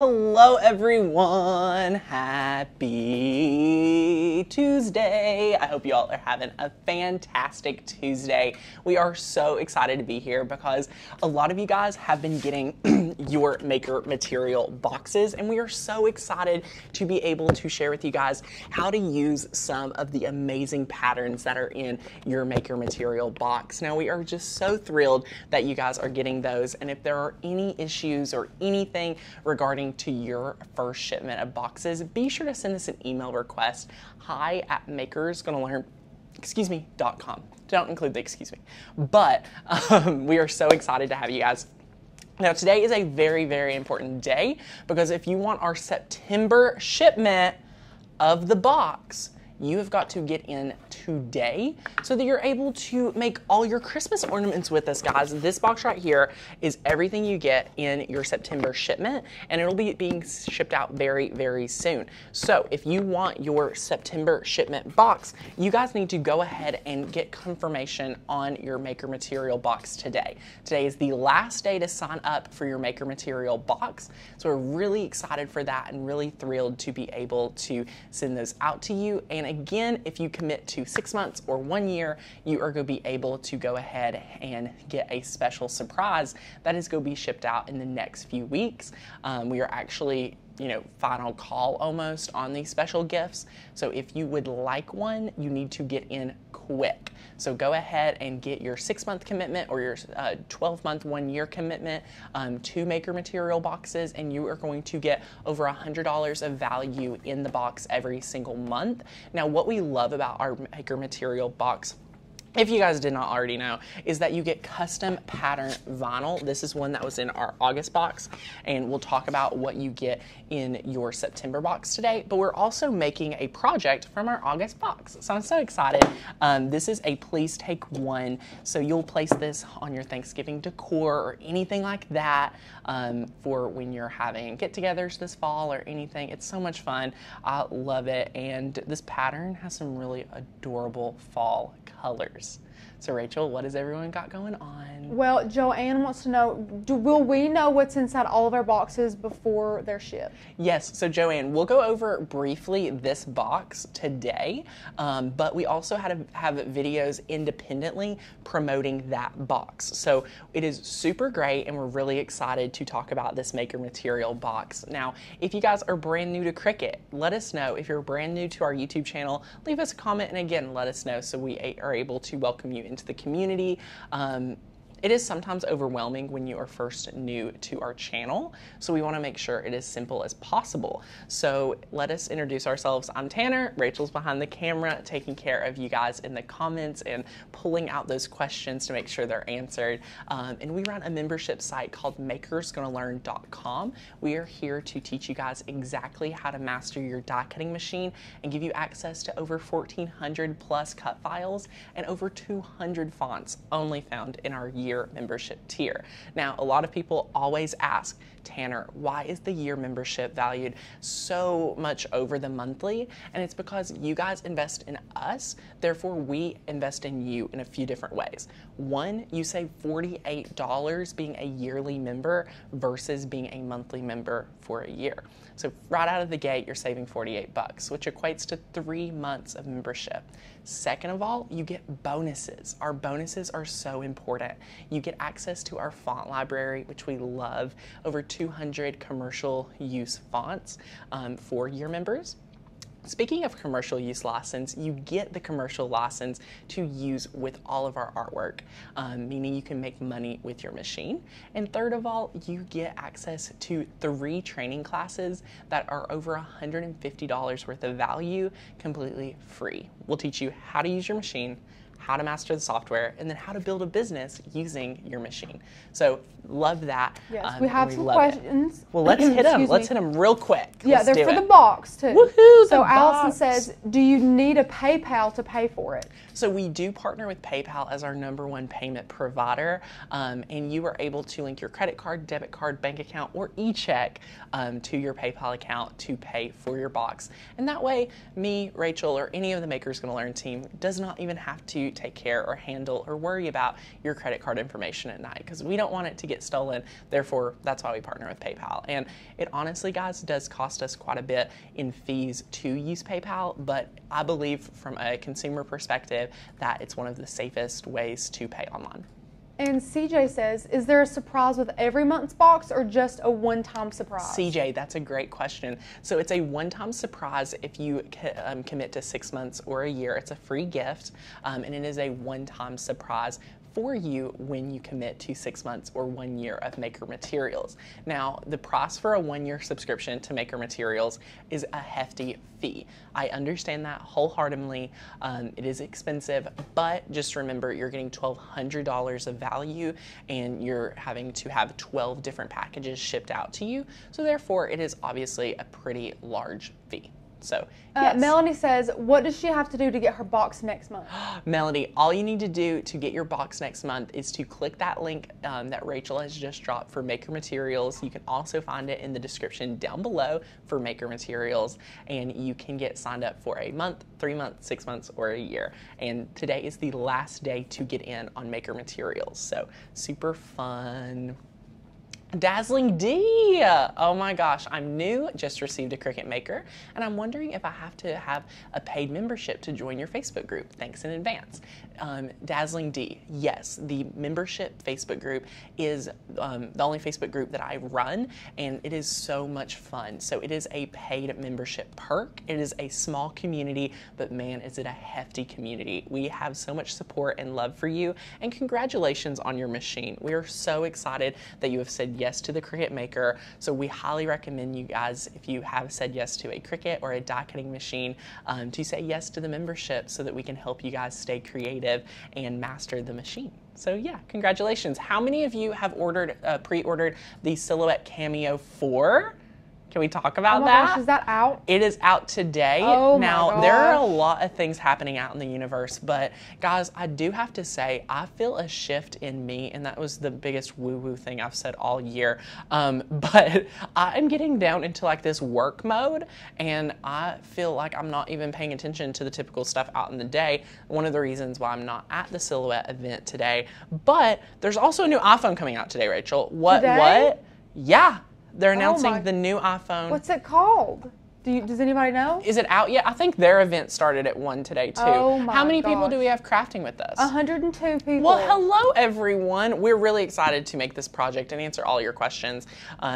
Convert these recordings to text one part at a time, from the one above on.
Hello everyone, happy Tuesday. I hope you all are having a fantastic Tuesday. We are so excited to be here because a lot of you guys have been getting your Maker Material boxes, and we are so excited to be able to share with you guys how to use some of the amazing patterns that are in your Maker Material box. Now we are just so thrilled that you guys are getting those, and if there are any issues or anything regarding to your first shipment of boxes, be sure to send us an email request, hi@makersgonnalearn.com. Don't include the excuse me, but we are so excited to have you guys. Now today is a very, very important day because if you want our September shipment of the box, you have got to get in today so that you're able to make all your Christmas ornaments with us, guys. This box right here is everything you get in your September shipment, and it'll be being shipped out very, very soon. So if you want your September shipment box, you guys need to go ahead and get confirmation on your Maker Material box today. Today is the last day to sign up for your Maker Material box. So we're really excited for that and really thrilled to be able to send those out to you. And again, if you commit to 6 months or 1 year, you are going to be able to go ahead and get a special surprise that is going to be shipped out in the next few weeks. We are actually, final call almost on these special gifts. So if you would like one, you need to get in quick. So go ahead and get your 6-month commitment or your 12-month, 1-year commitment to Maker Material boxes, and you are going to get over $100 of value in the box every single month. Now, what we love about our Maker Material box, if you guys did not already know, is that you get custom pattern vinyl. This is one that was in our August box, and we'll talk about what you get in your September box today, but we're also making a project from our August box. So I'm so excited. This is a Please Take One. So you'll place this on your Thanksgiving decor or anything like that for when you're having get-togethers this fall or anything. It's so much fun. I love it. And this pattern has some really adorable fall colors. So Rachel, what has everyone got going on? Well, Joanne wants to know, will we know what's inside all of our boxes before they're shipped? Yes, so Joanne, we'll go over briefly this box today, but we also have videos independently promoting that box. So it is super great, and we're really excited to talk about this Maker Material box. Now, if you guys are brand new to Cricut, let us know. If you're brand new to our YouTube channel, leave us a comment, and again, let us know so we are able to welcome you into the community. It is sometimes overwhelming when you are first new to our channel, so we want to make sure it is simple as possible. So let us introduce ourselves. I'm Tanner. Rachel's behind the camera taking care of you guys in the comments and pulling out those questions to make sure they're answered. And we run a membership site called makersgonnalearn.com. We are here to teach you guys exactly how to master your die cutting machine and give you access to over 1,400 plus cut files and over 200 fonts only found in our year membership tier. Now, a lot of people always ask, Tanner, why is the year membership valued so much over the monthly? And it's because you guys invest in us, therefore we invest in you in a few different ways. One, you save $48 being a yearly member versus being a monthly member for a year. So right out of the gate, you're saving 48 bucks, which equates to 3 months of membership. Second of all, you get bonuses. Our bonuses are so important. You get access to our font library, which we love, over 200 commercial use fonts for your members. Speaking of commercial use license, you get the commercial license to use with all of our artwork, meaning you can make money with your machine. And third of all, you get access to 3 training classes that are over $150 worth of value, completely free. We'll teach you how to use your machine, how to master the software, and then how to build a business using your machine. So love that. Yes, we have some questions. Well, let's hit them. Let's hit them real quick. Yeah, they're for the box too. Woohoo! So Allison says, do you need a PayPal to pay for it? So we do partner with PayPal as our #1 payment provider, and you are able to link your credit card, debit card, bank account, or e-check to your PayPal account to pay for your box. And that way, me, Rachel, or any of the Makers Gonna Learn team does not even have to you take care or handle or worry about your credit card information at night, because we don't want it to get stolen. Therefore, that's why we partner with PayPal. And it honestly, guys, does cost us quite a bit in fees to use PayPal, but I believe from a consumer perspective that it's one of the safest ways to pay online. And CJ says, is there a surprise with every month's box or just a one-time surprise? CJ, that's a great question. So it's a one-time surprise if you commit to 6 months or a year. It's a free gift, and it is a one-time surprise for you when you commit to 6 months or 1 year of Maker Materials. Now, the price for a one-year subscription to Maker Materials is a hefty fee. I understand that wholeheartedly. It is expensive, but just remember you're getting $1,200 of value and you're having to have 12 different packages shipped out to you. So therefore, it is obviously a pretty large fee. So, yes. Melanie says, what does she have to do to get her box next month? Melanie, all you need to do to get your box next month is to click that link that Rachel has just dropped for Maker Materials. You can also find it in the description down below for Maker Materials, and you can get signed up for a month, 3 months, 6 months, or a year. And today is the last day to get in on Maker Materials, so super fun. Dazzling D, oh my gosh, I'm new, just received a Cricut Maker, and I'm wondering if I have to have a paid membership to join your Facebook group. Thanks in advance. Dazzling D, yes, the membership Facebook group is the only Facebook group that I run, and it is so much fun. So it is a paid membership perk. It is a small community, but man, is it a hefty community. We have so much support and love for you, and congratulations on your machine. We are so excited that you have said yes to the Cricut Maker. So we highly recommend you guys, if you have said yes to a Cricut or a die cutting machine, to say yes to the membership so that we can help you guys stay creative and master the machine. So yeah, congratulations. How many of you have ordered, pre-ordered the Silhouette Cameo 4? Can we talk about that? Oh my gosh, is that out? It is out today. Oh my gosh. There are a lot of things happening out in the universe, but guys, I do have to say, I feel a shift in me, and that was the biggest woo-woo thing I've said all year. But I am getting down into like this work mode, and I feel like I'm not even paying attention to the typical stuff out in the day. One of the reasons why I'm not at the Silhouette event today, but there's also a new iPhone coming out today, Rachel. What? Today? What? Yeah. They're announcing the new iPhone. What's it called? Does anybody know? Is it out yet? I think their event started at 1 today, too. Oh my How many people do we have crafting with us? 102 people. Well, hello, everyone. We're really excited to make this project and answer all your questions.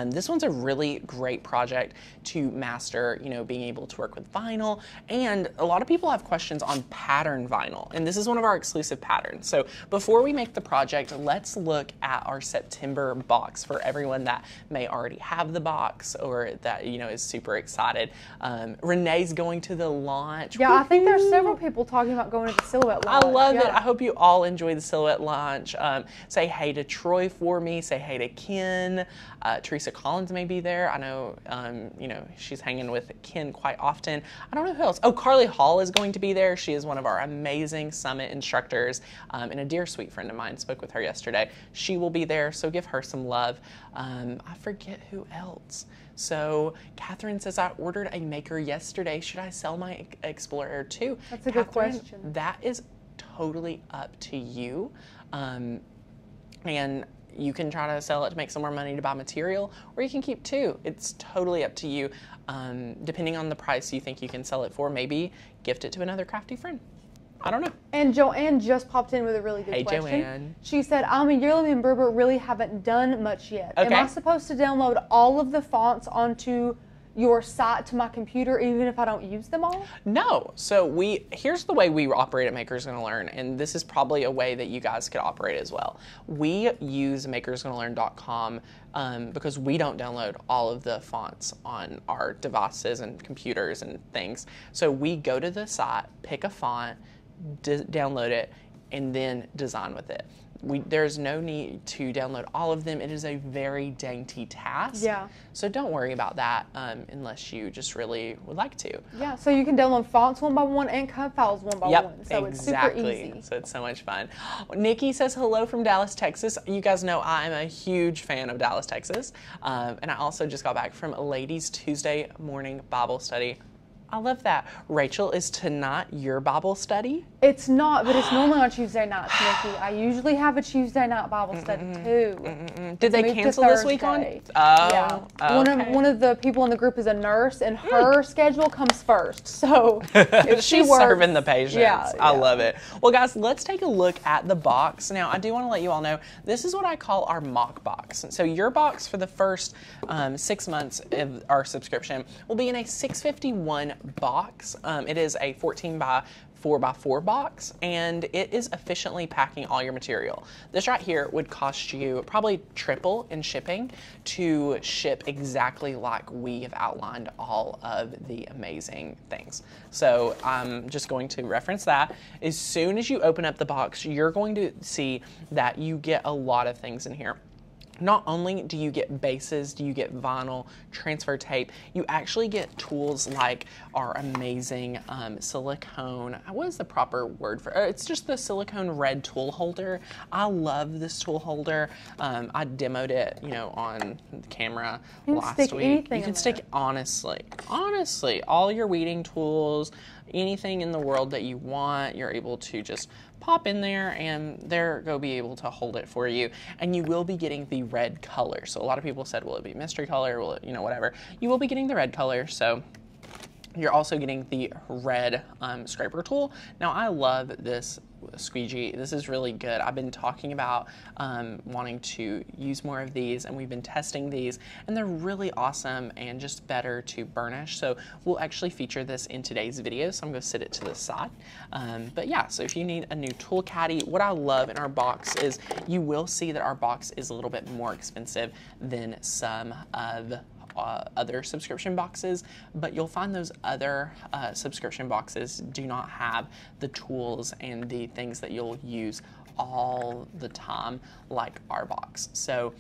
This one's a really great project to master, you know, being able to work with vinyl. And a lot of people have questions on pattern vinyl, and this is one of our exclusive patterns. So before we make the project, let's look at our September box for everyone that may already have the box or that, you know, is super excited. Renee's going to the launch. Yeah, I think there's several people talking about going to the Silhouette launch. I love it. I hope you all enjoy the Silhouette launch. Say hey to Troy for me. Say hey to Ken. Teresa Collins may be there. I know, you know, she's hanging with Ken quite often. I don't know who else. Oh, Carly Hall is going to be there. She is one of our amazing Summit instructors, and a dear sweet friend of mine. Spoke with her yesterday. She will be there, so give her some love. I forget who else. So Catherine says, I ordered a maker yesterday. Should I sell my Explorer too? That's a good question. That is totally up to you. And you can try to sell it to make some more money to buy material, or you can keep two. It's totally up to you, depending on the price you think you can sell it for. Maybe gift it to another crafty friend. I don't know. And Joanne just popped in with a really good question. Hey, Joanne. She said, I'm a yearly member, but really haven't done much yet. Okay. Am I supposed to download all of the fonts onto your site to my computer, even if I don't use them all? No. So here's the way we operate at Makers Gonna Learn, and this is probably a way that you guys could operate as well. We use makersgonnalearn.com because we don't download all of the fonts on our devices and computers and things. So we go to the site, pick a font, download it, and then design with it. There's no need to download all of them. It is a very dainty task. Yeah. So don't worry about that unless you just really would like to. Yeah, so you can download fonts one by one and code files one by one. So exactly. It's super easy. So it's so much fun. Nikki says, hello from Dallas, Texas. You guys know I'm a huge fan of Dallas, Texas. And I also just got back from a Ladies Tuesday morning Bible study. I love that. Rachel, is tonight your Bible study? It's not, but it's normally on Tuesday nights, Nikki. I usually have a Tuesday night Bible study too. Did they cancel this week on? Oh, yeah. Okay. One of the people in the group is a nurse, and her schedule comes first. So if she's serving the patients. Yeah, I love it. Well, guys, let's take a look at the box. Now, I do want to let you all know this is what I call our mock box. So your box for the first 6 months of our subscription will be in a 651 box. It is a 14x4x4 box, and it is efficiently packing all your material. This right here would cost you probably triple in shipping to ship exactly like we have outlined all of the amazing things. So I'm just going to reference that. As soon as you open up the box, you're going to see that you get a lot of things in here. Not only do you get bases, do you get vinyl, transfer tape, you actually get tools like our amazing silicone, what is the proper word for it? It's just the silicone red tool holder. I love this tool holder. I demoed it, you know, on the camera last week. You can stick, honestly, all your weeding tools, anything in the world that you want, you're able to just pop in there and they're going to be able to hold it for you. And you will be getting the red color. So a lot of people said, will it be mystery color? Will it, you know, whatever. You will be getting the red color. So you're also getting the red scraper tool. Now I love this squeegee. This is really good. I've been talking about wanting to use more of these, and we've been testing these, and they're really awesome and just better to burnish. So we'll actually feature this in today's video. So I'm going to sit it to the side. But yeah, so if you need a new tool caddy, what I love in our box is you will see that our box is a little bit more expensive than some of other subscription boxes, but you'll find those other subscription boxes do not have the tools and the things that you'll use all the time like our box. So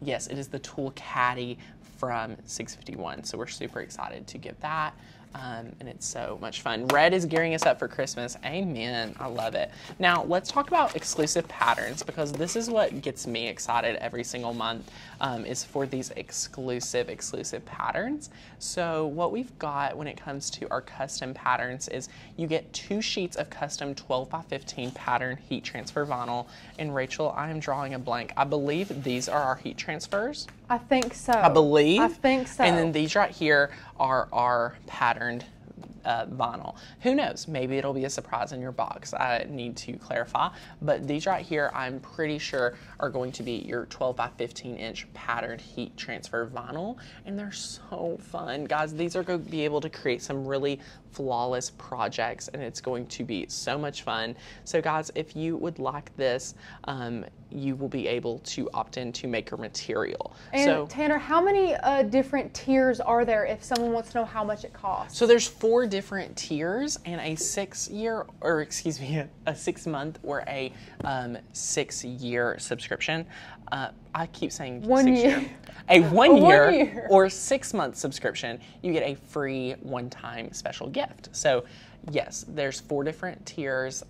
yes, it is the tool caddy from 651, so we're super excited to give that. And it's so much fun. Red is gearing us up for Christmas. Amen. I love it. Now let's talk about exclusive patterns, because this is what gets me excited every single month is for these exclusive patterns. So what we've got when it comes to our custom patterns is you get 2 sheets of custom 12x15 pattern heat transfer vinyl. And Rachel, I am drawing a blank. I believe these are our heat transfers. I think so. I believe. I think so. And then these right here are our patterned vinyl. Who knows? Maybe it'll be a surprise in your box. I need to clarify. But these right here, I'm pretty sure are going to be your 12x15 inch patterned heat transfer vinyl. And they're so fun. Guys, these are going to be able to create some really flawless projects, and it's going to be so much fun. So guys, if you would like this, you will be able to opt in to Maker Material. And so, Tanner, how many different tiers are there if someone wants to know how much it costs? So there's 4 different tiers, and a 6-month or a 6-year subscription. I keep saying 1 year. A 1 year or 6-month subscription, you get a free one-time special gift. So yes, there's 4 different tiers.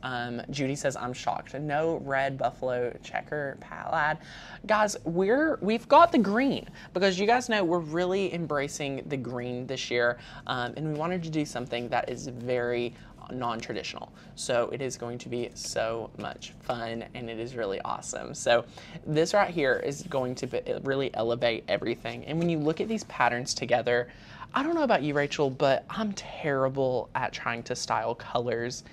Judy says, I'm shocked. No red buffalo checker plaid. Guys, we've got the green, because you guys know we're really embracing the green this year. And we wanted to do something that is very non-traditional. So it is going to be so much fun, and it is really awesome. So this right here is going to be, really elevate everything. And when you look at these patterns together, I don't know about you, Rachel, but I'm terrible at trying to style colors.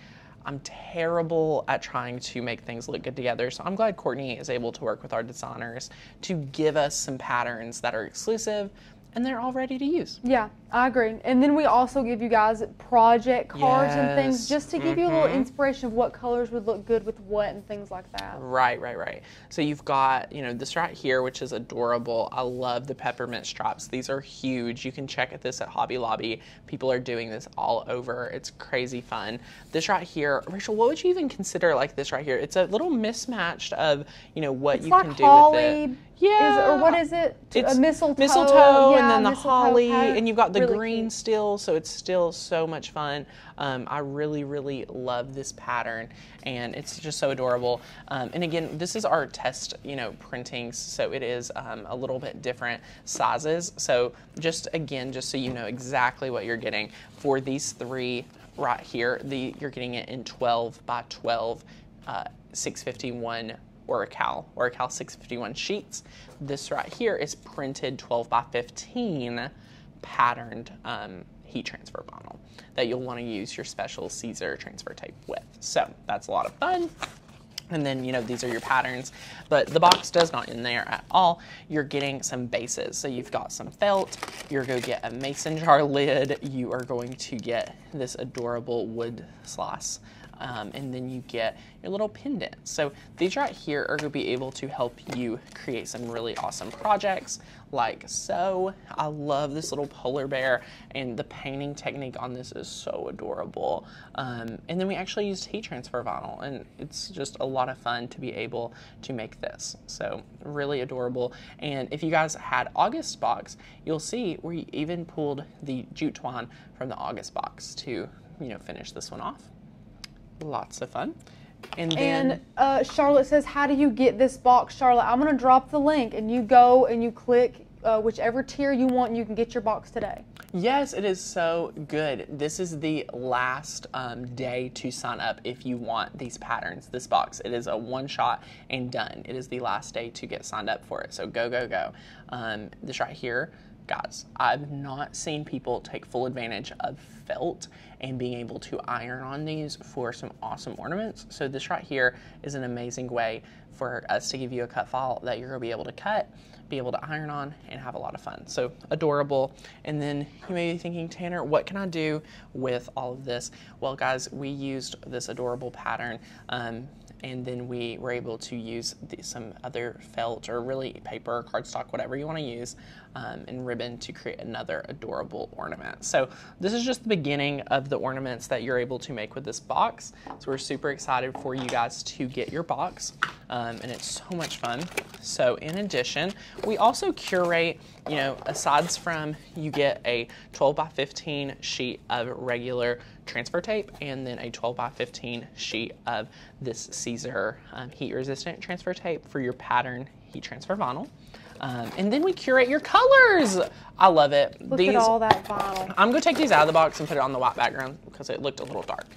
I'm terrible at trying to make things look good together. So I'm glad Courtney is able to work with our designers to give us some patterns that are exclusive, and they're all ready to use. Yeah, I agree. And then we also give you guys project cards and things just to give you a little inspiration of what colors would look good with what and things like that. Right. So you've got, you know, this right here, which is adorable. I love the peppermint stripes. These are huge. You can check at this at Hobby Lobby. People are doing this all over. It's crazy fun. This right here, Rachel, what would you even consider like this right here? It's a little mismatched of, you know, what it's you like can do with it. Yeah. Or what is it? It's a mistletoe. Mistletoe, yeah, and then the holly, and you've got the really green cute. Still, so it's still so much fun. I really, really love this pattern, and it's just so adorable. And again, this is our test, printings, so it is a little bit different sizes. So just again, just so you know exactly what you're getting for these three right here. You're getting it in 12x12, 651. Oracal 651 sheets. This right here is printed 12x15 patterned heat transfer vinyl that you'll want to use your special Caesar transfer tape with. So that's a lot of fun. And then, these are your patterns, but the box does not end there at all. You're getting some bases. So you've got some felt, you're going to get a mason jar lid, you are going to get this adorable wood slice. And then you get your little pendant. So these right here are going to be able to help you create some really awesome projects like so. I love this little polar bear, and the painting technique on this is so adorable. And then we actually used heat transfer vinyl, and it's just a lot of fun to be able to make this. So really adorable. And if you guys had August box, you'll see we even pulled the jute twine from the August box to, finish this one off. Lots of fun. And then Charlotte says, how do you get this box, Charlotte? I'm going to drop the link, and you go and you click whichever tier you want, and you can get your box today. Yes, it is so good. This is the last day to sign up if you want these patterns, this box. It is a one shot and done. It is the last day to get signed up for it. So go, go, go. This right here. Guys, I've not seen people take full advantage of felt and being able to iron on these for some awesome ornaments. So this right here is an amazing way for us to give you a cut file that you're going to be able to cut, be able to iron on, and have a lot of fun. So adorable. And then you may be thinking, Tanner, what can I do with all of this? Well, guys, we used this adorable pattern, and then we were able to use some other felt or really paper, cardstock, whatever you want to use, and ribbon to create another adorable ornament. So this is just the beginning of the ornaments that you're able to make with this box. So we're super excited for you guys to get your box, and it's so much fun. So in addition, we also curate, aside from you get a 12x15 sheet of regular transfer tape and then a 12x15 sheet of this Caesar heat resistant transfer tape for your pattern heat transfer vinyl. And then we curate your colors. I love it. Look at all that vinyl. I'm going to take these out of the box and put it on the white background because it looked a little dark.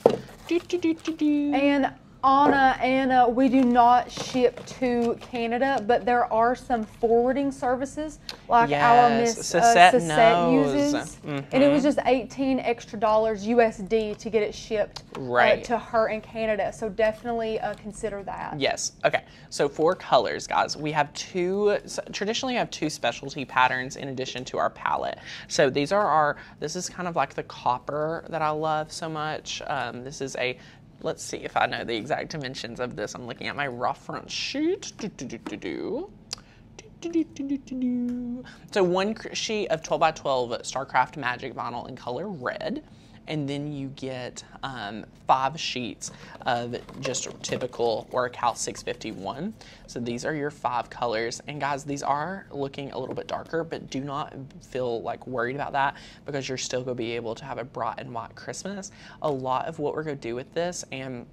And Anna, we do not ship to Canada, but there are some forwarding services like our Miss Cisette uses. Mm-hmm. And it was just $18 extra USD to get it shipped right to her in Canada. So definitely consider that. Yes. Okay. So for colors, guys, we have traditionally specialty patterns in addition to our palette. So these are this is kind of like the copper that I love so much. This is a, let's see if I know the exact dimensions of this. I'm looking at my reference sheet. So one sheet of 12x12 StarCraft Magic vinyl in color red. And then you get 5 sheets of just typical Oracal 651. So these are your 5 colors. And guys, these are looking a little bit darker, but do not feel like worried about that because you're still gonna be able to have a bright and white Christmas. A lot of what we're gonna do with this, and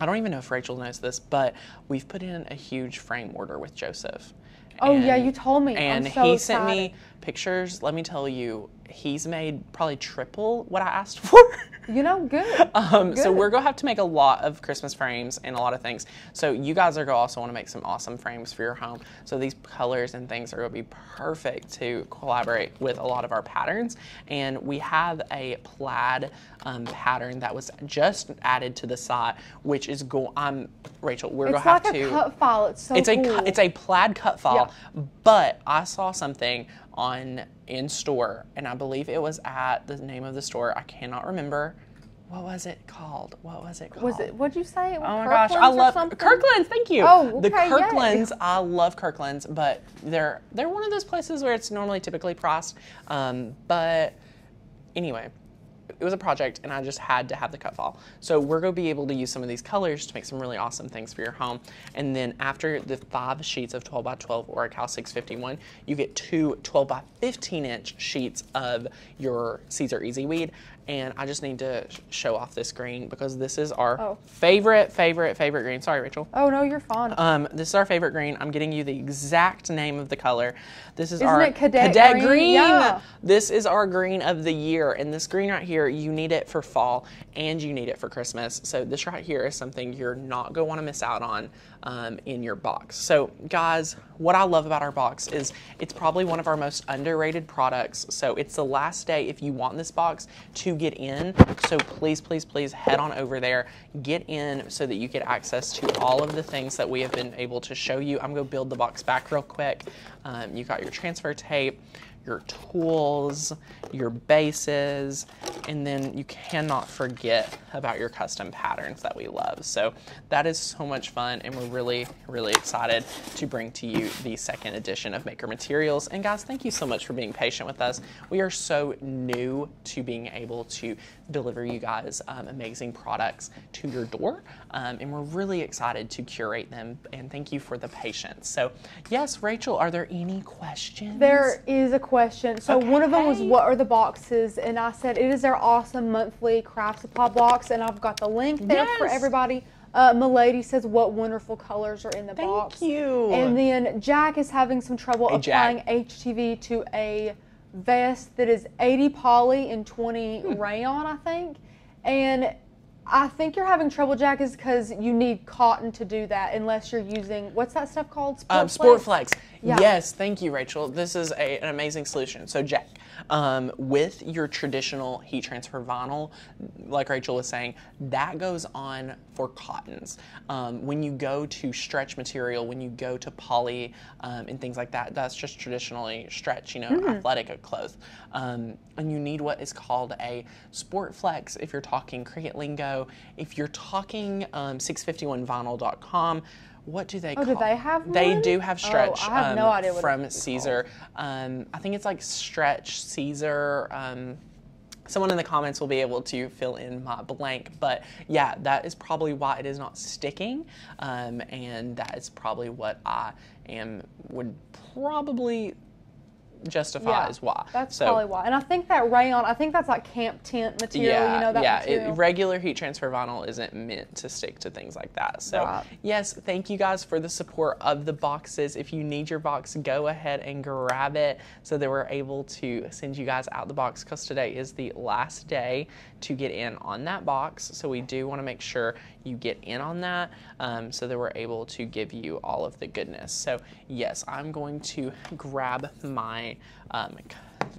I don't even know if Rachel knows this, but we've put in a huge frame order with Joseph. Oh yeah, you told me. And I'm so he sent excited. Me pictures. Let me tell you, he's made probably triple what I asked for. Good. Good. So we're going to have to make a lot of Christmas frames and a lot of things. So you guys are going to also want to make some awesome frames for your home. So these colors and things are going to be perfect to collaborate with a lot of our patterns. And we have a plaid pattern that was just added to the side, which is going, Rachel, we're going to have to. It's like a cut file. It's so cool. It's a plaid cut file, yeah. But I saw something in store, and I believe it was at the name of the store. I cannot remember. What was it called? Was it? What'd you say? Oh my gosh, I love Kirklands. Thank you. Oh, okay, the Kirklands. Yeah. I love Kirklands, but they're one of those places where it's normally typically priced. But anyway, it was a project and I just had to have the cut file. So we're gonna be able to use some of these colors to make some really awesome things for your home. And then after the 5 sheets of 12 by 12 Oracal 651, you get 2 12 by 15 inch sheets of your Caesar Easy Weed. And I just need to show off this green because this is our favorite green. Sorry, Rachel. Oh no, you're fine. This is our favorite green. I'm getting you the exact name of the color. This is our cadet green. Yeah. This is our green of the year. And this green right here, you need it for fall and you need it for Christmas. So this right here is something you're not gonna wanna miss out on in your box. So guys, what I love about our box is it's probably one of our most underrated products. So it's the last day if you want this box to get in. So please, please, please head on over there, get in so that you get access to all of the things that we have been able to show you. I'm gonna build the box back real quick. You got your transfer tape, your tools, your bases, and then you cannot forget about your custom patterns that we love. So that is so much fun and we're really, really excited to bring to you the second edition of Maker Materials. And guys, thank you so much for being patient with us. We are so new to being able to deliver you guys amazing products to your door. And we're really excited to curate them and thank you for the patience. So yes, Rachel, are there any questions? There is a question. So one of them was what are the boxes? And I said it is their awesome monthly craft supply box and I've got the link there for everybody. Milady says what wonderful colors are in the box. Thank you. And then Jack is having some trouble applying HTV to a vest that is 80 poly and 20 rayon, I think. And I think you're having trouble, Jack, is because you need cotton to do that unless you're using, what's that stuff called? Sport Flex. Yeah. Yes, thank you, Rachel. This is an amazing solution. So, Jack, with your traditional heat transfer vinyl, like Rachel was saying, that goes on for cottons. When you go to stretch material, when you go to poly and things like that, that's just traditionally stretch, you know, athletic clothes. And you need what is called a Sport Flex if you're talking Cricut lingo. If you're talking 651vinyl.com, what do they call? Oh, do they have one? They do have stretch I have no idea what from Caesar. I think it's like stretch Caesar. Someone in the comments will be able to fill in my blank, but yeah, that is probably why it is not sticking. And that is probably what I would probably justify is why. That's probably why. And I think that rayon, I think that's like camp tent material, you know, that material. Regular heat transfer vinyl isn't meant to stick to things like that. So yes, thank you guys for the support of the boxes. If you need your box, go ahead and grab it so that we're able to send you guys out the box because today is the last day to get in on that box. So we do want to make sure you get in on that so that we're able to give you all of the goodness. So yes, I'm going to grab my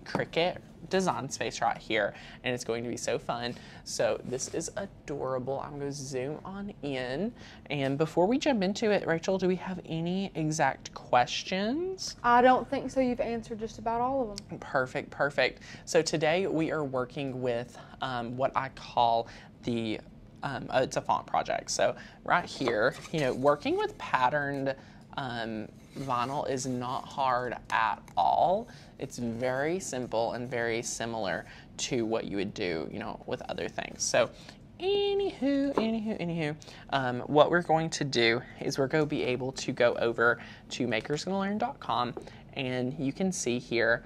Cricut Design Space right here and it's going to be so fun. So this is adorable. I'm going to zoom on in and before we jump into it, Rachel, do we have any exact questions? I don't think so. You've answered just about all of them. Perfect, perfect. So today we are working with what I call the it's a font project. So right here, you know, working with patterned vinyl is not hard at all. It's very simple and very similar to what you would do, you know, with other things. So anywho, what we're going to do is we're going to be able to go over to makersgonnalearn.com and you can see here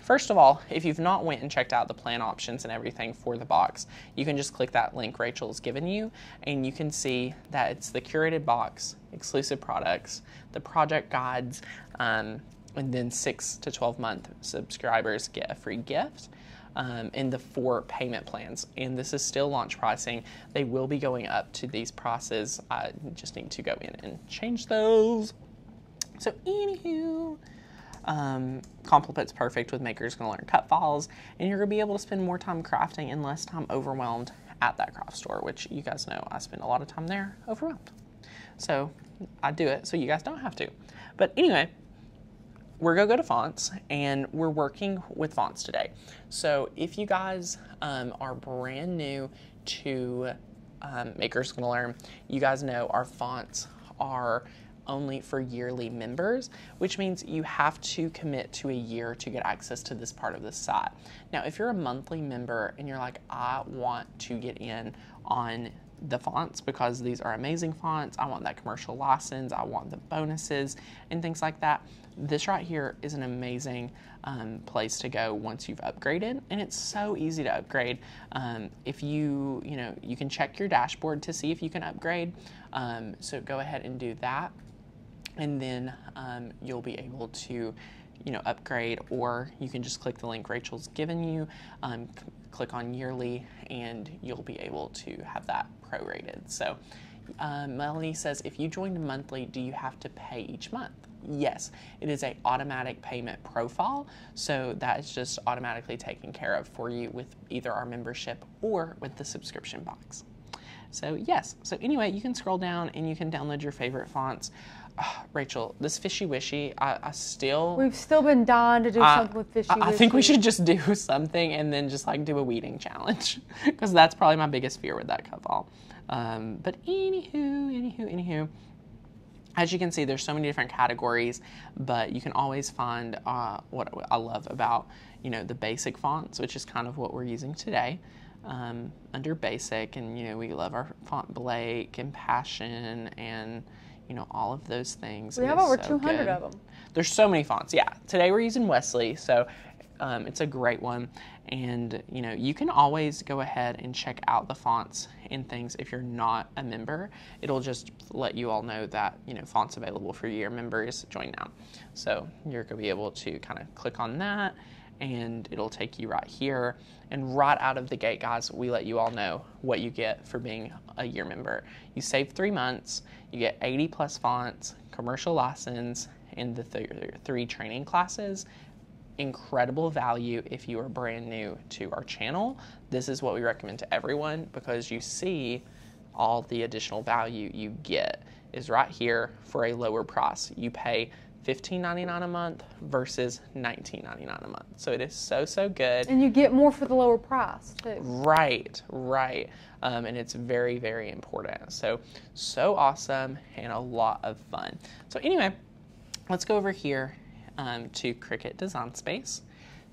first of all, if you've not went and checked out the plan options and everything for the box, you can just click that link Rachel's given you and you can see that it's the curated box, exclusive products, the project guides, and then 6 to 12 month subscribers get a free gift. And the 4 payment plans. And this is still launch pricing. They will be going up to these prices. I just need to go in and change those. So anywho, complements perfect with Makers Gonna Learn cut files, and you're gonna be able to spend more time crafting and less time overwhelmed at that craft store, which you guys know I spend a lot of time there overwhelmed. So I do it so you guys don't have to. But anyway, we're gonna go to fonts and we're working with fonts today. So if you guys are brand new to Makers Gonna Learn, you guys know our fonts are only for yearly members, which means you have to commit to a year to get access to this part of the site. Now, if you're a monthly member and you're like, I want to get in on the fonts because these are amazing fonts, I want that commercial license, I want the bonuses and things like that, this right here is an amazing place to go once you've upgraded. And it's so easy to upgrade. If you know, you can check your dashboard to see if you can upgrade. So go ahead and do that, and then you'll be able to, you know, upgrade, or you can just click the link Rachel's given you, click on yearly, and you'll be able to have that prorated. So Melanie says, if you joined monthly, do you have to pay each month? Yes, it is an automatic payment profile, so that is just automatically taken care of for you with either our membership or with the subscription box. So yes, so anyway, you can scroll down and you can download your favorite fonts. Rachel, this Fishy Wishy, I still... We've still been dying to do something with Fishy Wishy. I think we should just do something and then just like do a weeding challenge, because that's probably my biggest fear with that cupfall. But anywho, as you can see, there's so many different categories, but you can always find what I love about, you know, the basic fonts, which is kind of what we're using today. Under basic, and you know, we love our font Blake and Passion and, you know, all of those things. We have over 200 of them. There's so many fonts. Yeah, today we're using Wesley, so it's a great one. And you know, you can always go ahead and check out the fonts and things if you're not a member. It'll just let you all know that, you know, fonts available for your members, join now. So you're gonna be able to kind of click on that, and it'll take you right here. And right out of the gate, guys, we let you all know what you get for being a year member. You save 3 months, you get 80 plus fonts, commercial license, and the three training classes. Incredible value if you are brand new to our channel. This is what we recommend to everyone, because you see all the additional value you get is right here for a lower price. You pay $15.99 a month versus $19.99 a month. So it is so good. And you get more for the lower price too. Right. And it's very, very important. So awesome and a lot of fun. So anyway, let's go over here to Cricut Design Space.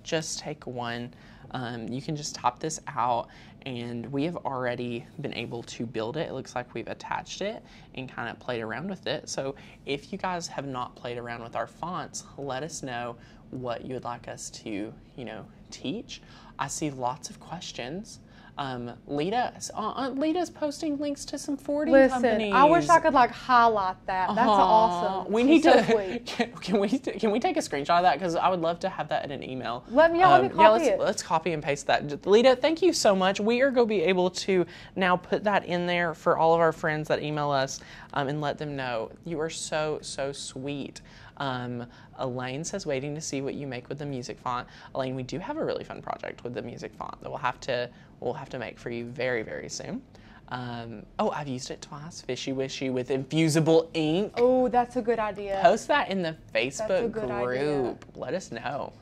Just take one. You can just top this out, and we have already been able to build it. It looks like we've attached it and kind of played around with it. So if you guys have not played around with our fonts, let us know what you would like us to, you know, teach. I see lots of questions. Lita's posting links to some forwarding companies. I wish I could like highlight that. That's awesome. We need to. Can we take a screenshot of that? Because I would love to have that in an email. Let me copy it. Let's copy and paste that. Lita, thank you so much. We are going to be able to now put that in there for all of our friends that email us, and let them know. You are so sweet. Elaine says, waiting to see what you make with the music font. Elaine, we do have a really fun project with the music font that we'll have to make for you very, very soon. Oh, I've used it twice. Fishy Wishy with infusible ink. Oh, that's a good idea. Post that in the Facebook group. Idea. Let us know.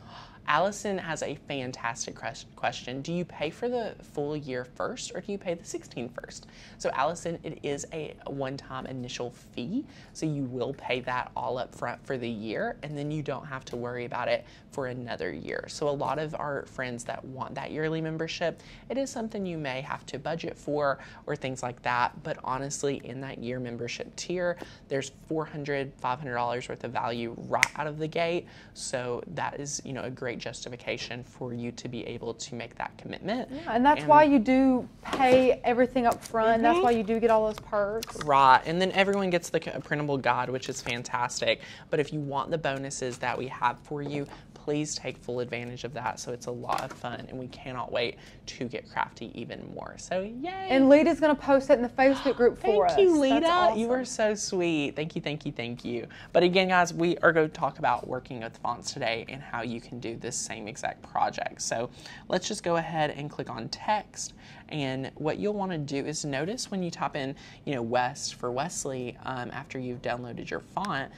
Allison has a fantastic question. Do you pay for the full year first, or do you pay the 16 first? So Allison, it is a one-time initial fee, so you will pay that all up front for the year, and then you don't have to worry about it for another year. So a lot of our friends that want that yearly membership, it is something you may have to budget for or things like that, but honestly, in that year membership tier, there's $400, $500 worth of value right out of the gate, so that is, you know, a great justification for you to be able to make that commitment. Yeah, and that's why you do pay everything up front. Mm-hmm. That's why you do get all those perks. Right, and then everyone gets the printable guide, which is fantastic. But if you want the bonuses that we have for you, please take full advantage of that. So it's a lot of fun, and we cannot wait to get crafty even more. So yay! And Lita's going to post it in the Facebook group for us. Thank you, Lita. Awesome. You are so sweet. Thank you. But again, guys, we are going to talk about working with fonts today and how you can do this same exact project. So let's just go ahead and click on text, and what you'll want to do is notice when you type in, you know, West for Wesley, after you've downloaded your font,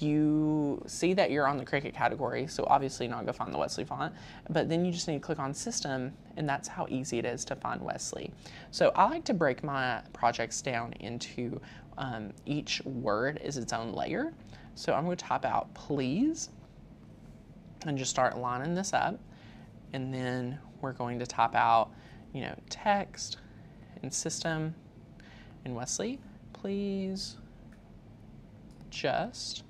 you see that you're on the Cricut category, so obviously not go find the Wesley font, but then you just need to click on System, and that's how easy it is to find Wesley. So I like to break my projects down into each word is its own layer. So I'm going to type out please and just start lining this up. And then we're going to type out, you know, text and system and Wesley, please just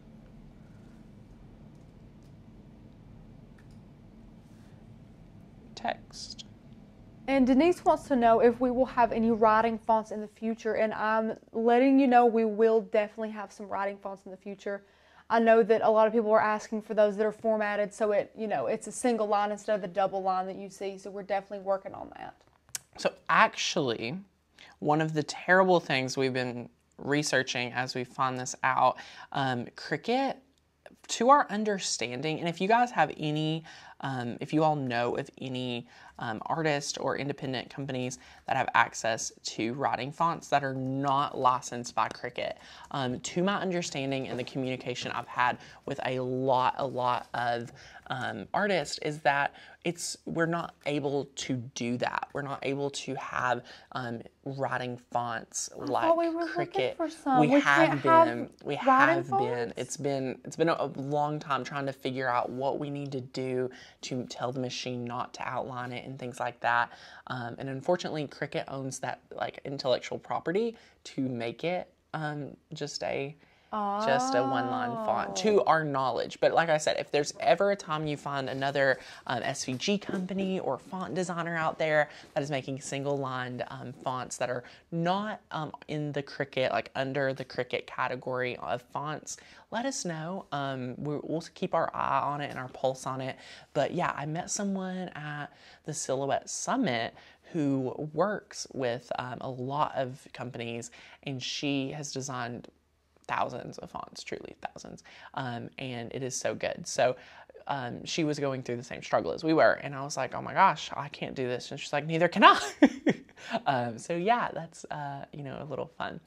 text. And Denise wants to know if we will have any writing fonts in the future, and I'm letting you know we will definitely have some writing fonts in the future. I know that a lot of people are asking for those that are formatted, so it, you know, it's a single line instead of the double line that you see, so we're definitely working on that. So actually, one of the terrible things we've been researching as we find this out, Cricut, to our understanding, and if you guys have any, if you all know of any artists or independent companies that have access to writing fonts that are not licensed by Cricut, to my understanding and the communication I've had with a lot of artists is that we're not able to do that. We're not able to have writing fonts like Cricut. It's been a long time trying to figure out what we need to do to tell the machine not to outline it and things like that. And unfortunately, Cricut owns that like intellectual property to make it just a one-line font, to our knowledge. But like I said, if there's ever a time you find another SVG company or font designer out there that is making single-lined fonts that are not in the Cricut, like under the Cricut category of fonts, let us know. We'll keep our eye on it and our pulse on it. But yeah, I met someone at the Silhouette Summit who works with a lot of companies, and she has designed thousands of fonts, truly thousands, and it is so good. So she was going through the same struggle as we were, and I was like, oh my gosh, I can't do this, and she's like, neither can I. So yeah, that's you know, a little fun.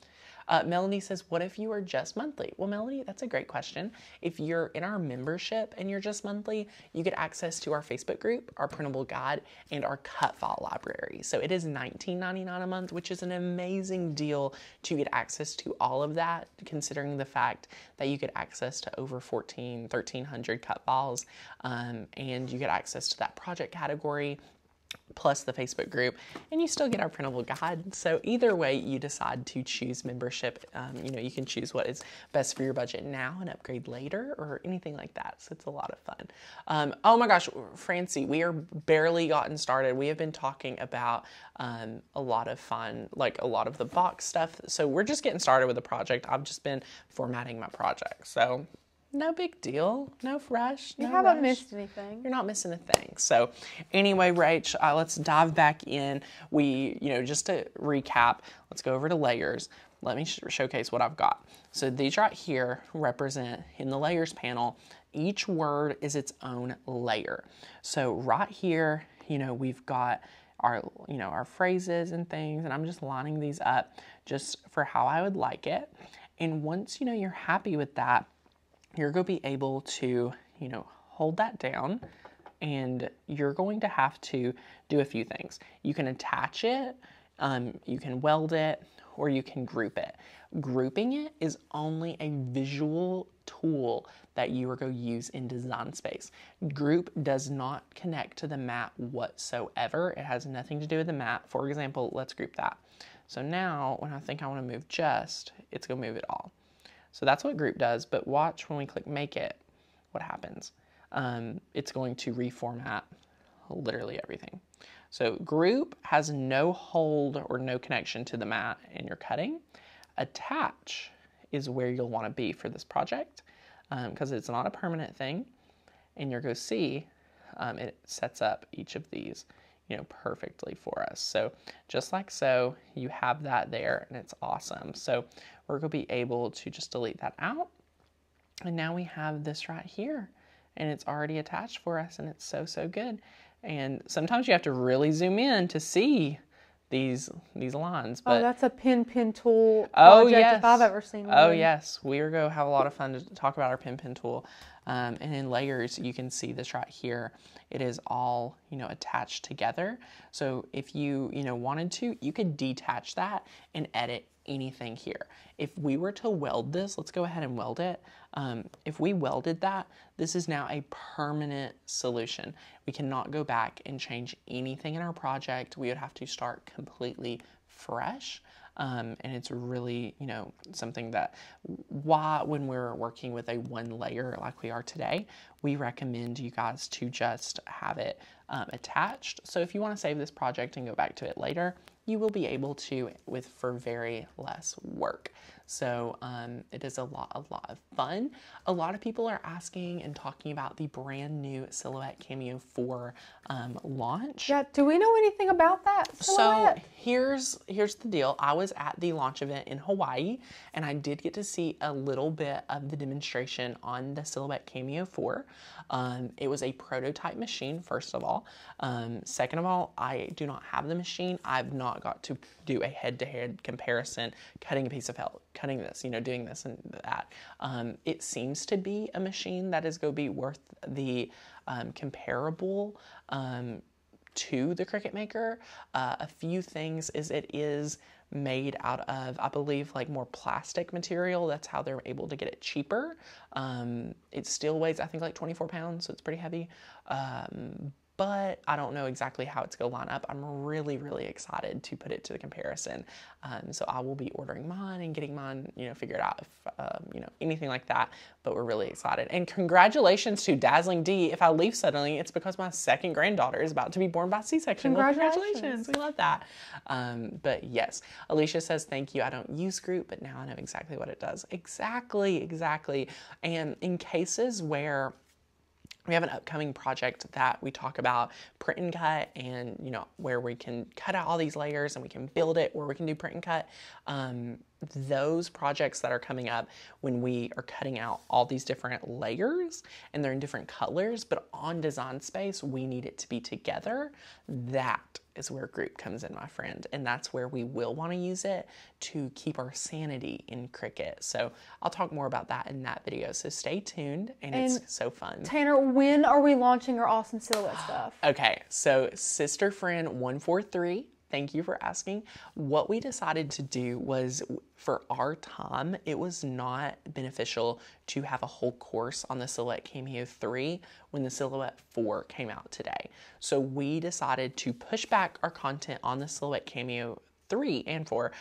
Melanie says, what if you are just monthly? Well, Melanie, that's a great question. If you're in our membership and you're just monthly, you get access to our Facebook group, our printable guide, and our cut file library. So it is $19.99 a month, which is an amazing deal to get access to all of that, considering the fact that you get access to over 1,300 cut files, and you get access to that project category, plus the Facebook group, and you still get our printable guide. So either way you decide to choose membership, you know, you can choose what is best for your budget now and upgrade later or anything like that. So it's a lot of fun. Oh my gosh, Francie, we are barely gotten started. We have been talking about a lot of fun, like a lot of the box stuff. So we're just getting started with the project. I've just been formatting my project. So no big deal, no rush. You haven't missed anything. You're not missing a thing. So anyway, Rach, let's dive back in. We, you know, just to recap, let's go over to layers. Let me showcase what I've got. So these right here represent, in the layers panel, each word is its own layer. So right here, you know, we've got our, you know, our phrases and things, and I'm just lining these up just for how I would like it. And once, you know, you're happy with that, you're going to be able to, you know, hold that down, and you're going to have to do a few things. You can attach it, you can weld it, or you can group it. Grouping it is only a visual tool that you are going to use in Design Space. Group does not connect to the map whatsoever. It has nothing to do with the map. For example, let's group that. So now when I think I want to move just, it's going to move it all. So that's what group does, but watch when we click make it, what happens. It's going to reformat literally everything. So group has no hold or no connection to the mat and your cutting. Attach is where you'll want to be for this project, because it's not a permanent thing. And you're going to see it sets up each of these, you know, perfectly for us. So just like so, you have that there, and it's awesome. So we're going to be able to just delete that out. And now we have this right here, and it's already attached for us, and it's so, so good. And sometimes you have to really zoom in to see these lines. But, oh, that's a pin tool project, yes, if I've ever seen one. Oh, yes. We are going to have a lot of fun to talk about our pin tool. And in layers, you can see this right here. It is all, you know, attached together. So if you, you know, wanted to, you could detach that and edit anything here. If we were to weld this, let's go ahead and weld it. If we welded that, this is now a permanent solution. We cannot go back and change anything in our project. We would have to start completely fresh. And it's really, you know, something that why when we're working with a one layer like we are today, we recommend you guys to just have it attached. So if you want to save this project and go back to it later, you will be able to for very less work. So it is a lot of fun. A lot of people are asking and talking about the brand new Silhouette Cameo 4 launch. Yeah, do we know anything about that Silhouette? So here's the deal. I was at the launch event in Hawaii, and I did get to see a little bit of the demonstration on the Silhouette Cameo 4. It was a prototype machine, first of all. Second of all, I do not have the machine. I've not got to do a head-to-head comparison, cutting a piece of felt, cutting this, you know, doing this and that. It seems to be a machine that is going to be worth the comparable to the Cricut Maker. A few things is it is made out of, I believe, like more plastic material. That's how they're able to get it cheaper. It still weighs, I think, like 24 pounds, so it's pretty heavy. But I don't know exactly how it's gonna line up. I'm really, really excited to put it to the comparison. So I will be ordering mine and getting mine, you know, figured out if, you know, anything like that, but we're really excited. And congratulations to Dazzling D. If I leave suddenly, it's because my second granddaughter is about to be born by C-section. Congratulations, we love that. But yes, Alicia says, thank you. I don't use group, but now I know exactly what it does. Exactly, exactly. And in cases where we have an upcoming project that we talk about print and cut, and you know, where we can cut out all these layers and we can build it, or we can do print and cut. Those projects that are coming up, when we are cutting out all these different layers and they're in different colors, but on Design Space, we need it to be together. That is where group comes in, my friend. And that's where we will want to use it to keep our sanity in Cricut. So I'll talk more about that in that video. So stay tuned, and it's so fun. Tanner, when are we launching our awesome silhouette stuff? Okay, so Sister Friend 143. Thank you for asking. What we decided to do was, for our time, it was not beneficial to have a whole course on the Silhouette Cameo 3 when the Silhouette 4 came out today. So we decided to push back our content on the Silhouette Cameo 3 and 4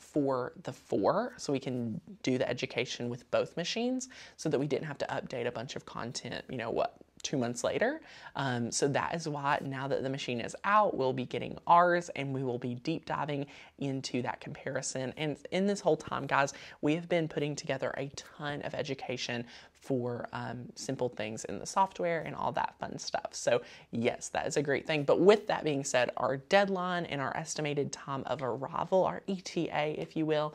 for the 4, so we can do the education with both machines, so that we didn't have to update a bunch of content, you know, what, 2 months later. So that is why, now that the machine is out, we'll be getting ours, and we will be deep diving into that comparison. And in this whole time, guys, we have been putting together a ton of education for simple things in the software and all that fun stuff. So yes, that is a great thing. But with that being said, our deadline and our estimated time of arrival, our ETA, if you will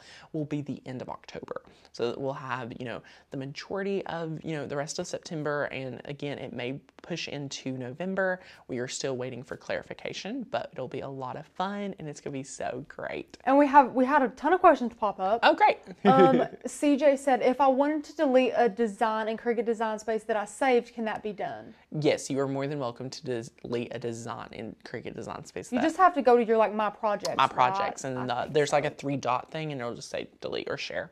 be the end of October. So we'll have, you know, the majority of, you know, the rest of September. And again, it may push into November. We are still waiting for clarification, but it'll be a lot of fun, and it's gonna be so great. And we had a ton of questions pop up. Oh, great. CJ said, if I wanted to delete a design in Cricut Design Space that I saved, can that be done? Yes, you are more than welcome to delete a design in Cricut Design Space. You just have to go to your, like, My Projects. My Projects, right? And there's like a 3-dot thing, and it'll just say delete or share.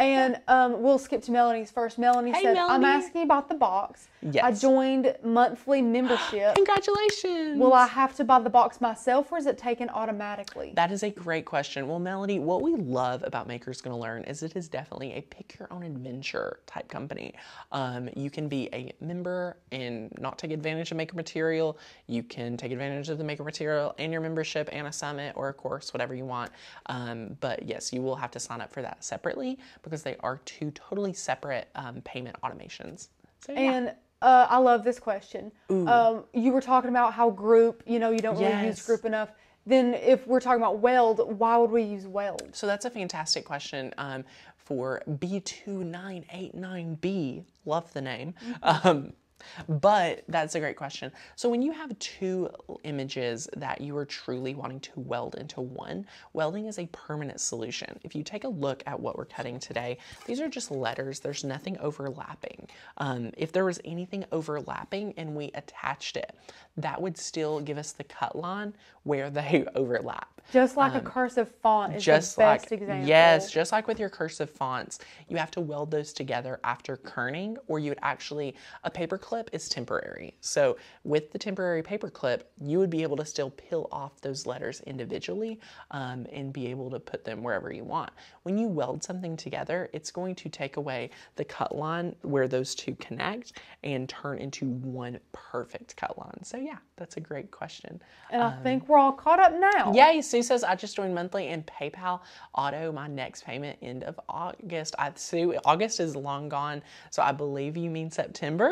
And we'll skip to Melanie's first. Melanie said, Melanie, I'm asking about the box. Yes. I joined monthly membership. Congratulations. Will I have to buy the box myself, or is it taken automatically? That is a great question. Well, Melanie, what we love about Makers Gonna Learn is it is definitely a pick-your-own-adventure type company. You can be a member and not take advantage of Maker Material. You can take advantage of the Maker Material and your membership and a summit or a course, whatever you want. But yes, you will have to sign up for that separately, because they are two totally separate payment automations. So, yeah. And I love this question. You were talking about how group, you know, you don't really use group enough. Then if we're talking about weld, why would we use weld? So that's a fantastic question for B2989B. Love the name. But that's a great question. So when you have two images that you are truly wanting to weld into one, welding is a permanent solution. If you take a look at what we're cutting today, these are just letters. There's nothing overlapping. If there was anything overlapping and we attached it, that would still give us the cut line where they overlap. Just like a cursive font is just the best example. Yes, just like with your cursive fonts, you have to weld those together after kerning, or you would actually, a paper clip is temporary. So with the temporary paper clip, you would be able to still peel off those letters individually and be able to put them wherever you want. When you weld something together, it's going to take away the cut line where those two connect and turn into one perfect cut line. So yeah, that's a great question. And I think we're all caught up now. Yay, Sue says, I just joined monthly and PayPal auto my next payment end of August. Sue, August is long gone, so I believe you mean September.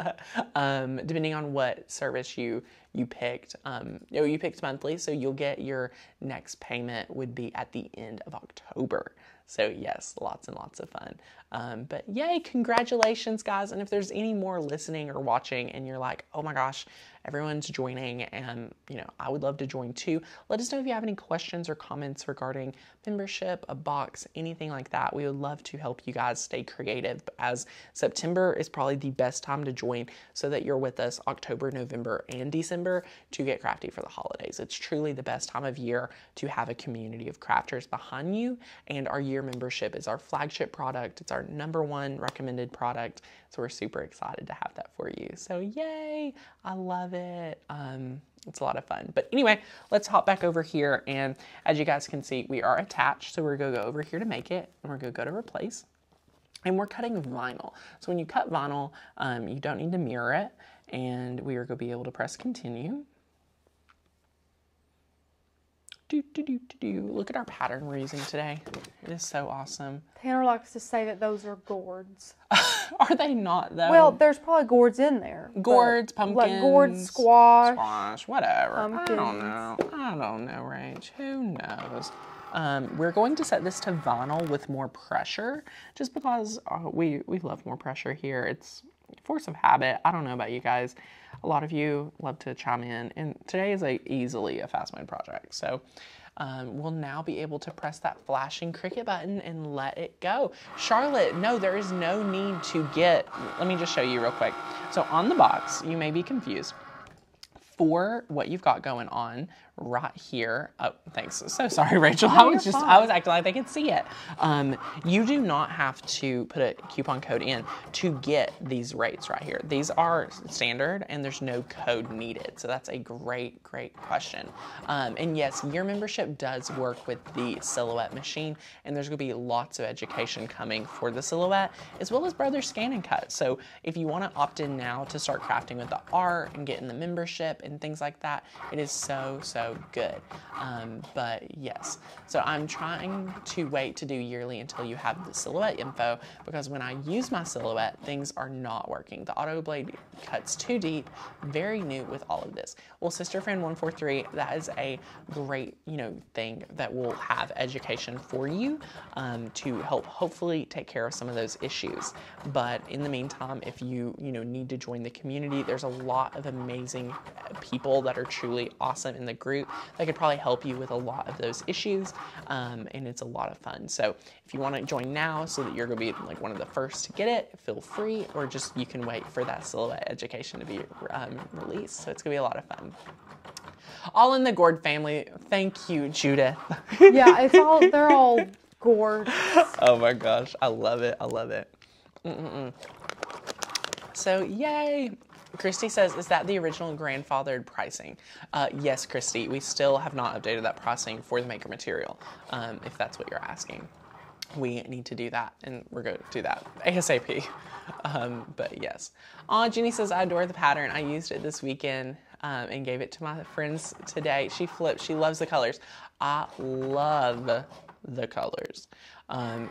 Depending on what service you picked. No, you picked monthly, so you'll get your next payment would be at the end of October. So yes, lots and lots of fun. But yay, congratulations guys. And if there's any more listening or watching and you're like, oh my gosh, everyone's joining and you know, I would love to join too. Let us know if you have any questions or comments regarding membership, a box, anything like that. We would love to help you guys stay creative, as September is probably the best time to join so that you're with us October, November, and December to get crafty for the holidays. It's truly the best time of year to have a community of crafters behind you, and our year membership is our flagship product. It's our #1 recommended product. So we're super excited to have that for you. So yay, I love it. It's a lot of fun. But anyway, let's hop back over here. And as you guys can see, we are attached. So we're gonna go over here to make it, and we're gonna go to replace. And we're cutting vinyl. So when you cut vinyl, you don't need to mirror it. And we are gonna be able to press continue. Look at our pattern we're using today. It is so awesome. Tanner likes to say that those are gourds. Are they not though? Well, there's probably gourds in there. Gourds, pumpkins. Like gourds, squash, whatever. Pumpkins. I don't know, Rach. Who knows? We're going to set this to vinyl with more pressure, just because we love more pressure here. It's force of habit. I don't know about you guys. A lot of you love to chime in, and today is easily a fast mode project. So we'll now be able to press that flashing Cricut button and let it go. Charlotte, no, there is no need to get, let me just show you real quick. So on the box, you may be confused for what you've got going on right here. Oh, thanks. So sorry, Rachel. Oh, I was acting like they could see it. You do not have to put a coupon code in to get these rates right here. These are standard and there's no code needed. So that's a great, great question. And yes, your membership does work with the Silhouette machine, and there's gonna be lots of education coming for the Silhouette as well as Brother Scan and Cut. So if you wanna opt in now to start crafting with the art and getting the membership and things like that, it is so good. But yes, so I'm trying to wait to do yearly until you have the Silhouette info, because when I use my Silhouette, things are not working. The auto blade cuts too deep, very new with all of this. Well, Sister Friend 143, that is a great, thing that will have education for you to help hopefully take care of some of those issues. But in the meantime, if you need to join the community, there's a lot of amazing people that are truly awesome in the group that could probably help you with a lot of those issues, and it's a lot of fun. So if you want to join now so that you're gonna be like one of the first to get it, feel free, or just you can wait for that Silhouette education to be released. So it's gonna be a lot of fun. All in the gourd family. Thank you, Judith. Yeah, they're all gourds. Oh my gosh, I love it. I love it. So yay. Christy says, is that the original grandfathered pricing? Yes, Christy, we still have not updated that pricing for the Maker Material, if that's what you're asking. We need to do that, and we're going to do that ASAP, but yes. Aw, Jenny says, I adore the pattern. I used it this weekend and gave it to my friends today. She flipped. She loves the colors. I love the colors.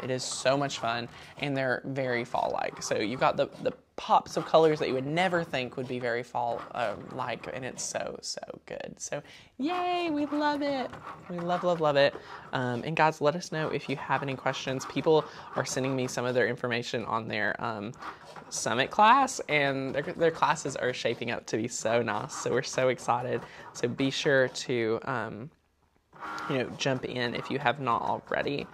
It is so much fun, and they're very fall-like. So you've got the pops of colors that you would never think would be very fall like, and it's so good. So yay, we love it. We love it. And guys, let us know if you have any questions. People are sending me some of their information on their summit class, and their classes are shaping up to be so nice. So we're so excited. So be sure to you know, jump in if you have not already.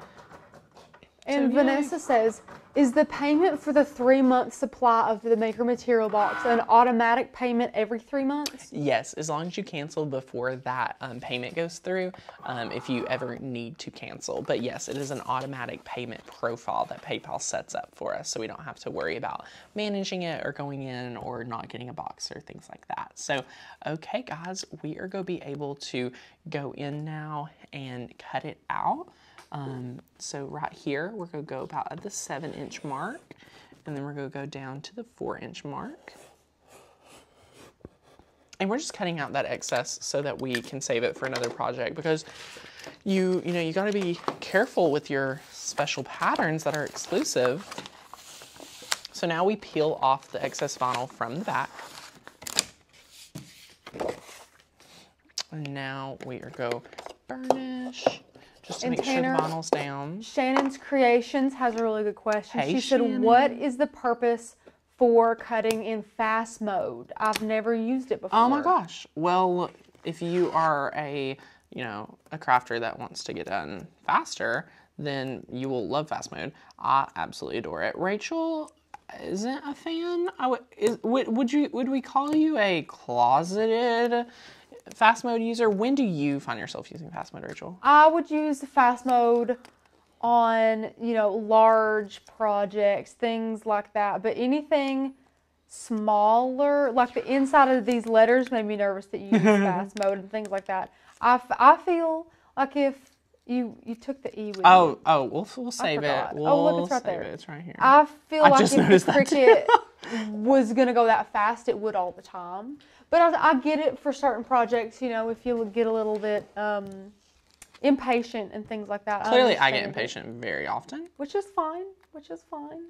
And so, Vanessa says, is the payment for the 3-month supply of the Maker Material box an automatic payment every 3 months? Yes, as long as you cancel before that payment goes through, if you ever need to cancel. But yes, it is an automatic payment profile that PayPal sets up for us, so we don't have to worry about managing it or going in or not getting a box or things like that. So, okay guys, we are going to be able to go in now and cut it out. So right here, we're going to go about at the 7-inch mark, and then we're going to go down to the 4-inch mark. And we're just cutting out that excess so that we can save it for another project, because you know, you got to be careful with your special patterns that are exclusive. So now we peel off the excess vinyl from the back. And now we are going to burnish. Just to and make Tanner, sure the vinyl's down. Shannon's Creations has a really good question. Hey, she said, Shannon, what is the purpose for cutting in fast mode? I've never used it before. Oh my gosh. Well, if you are a, you know, a crafter that wants to get done faster, then you will love fast mode. I absolutely adore it. Rachel isn't a fan. Would we call you a closeted fast mode user? When do you find yourself using fast mode, Rachel? I would use the fast mode on, you know, large projects, things like that. But anything smaller, like the inside of these letters made me nervous that you use fast mode and things like that. I feel like if you took the E with you. Oh, we'll save it. We'll look, it's right there. It's right here. I feel like if the Cricut was going to go that fast, it would all the time. But I get it for certain projects, you know, if you get a little bit impatient and things like that. Clearly, I get impatient very often. Which is fine. Which is fine.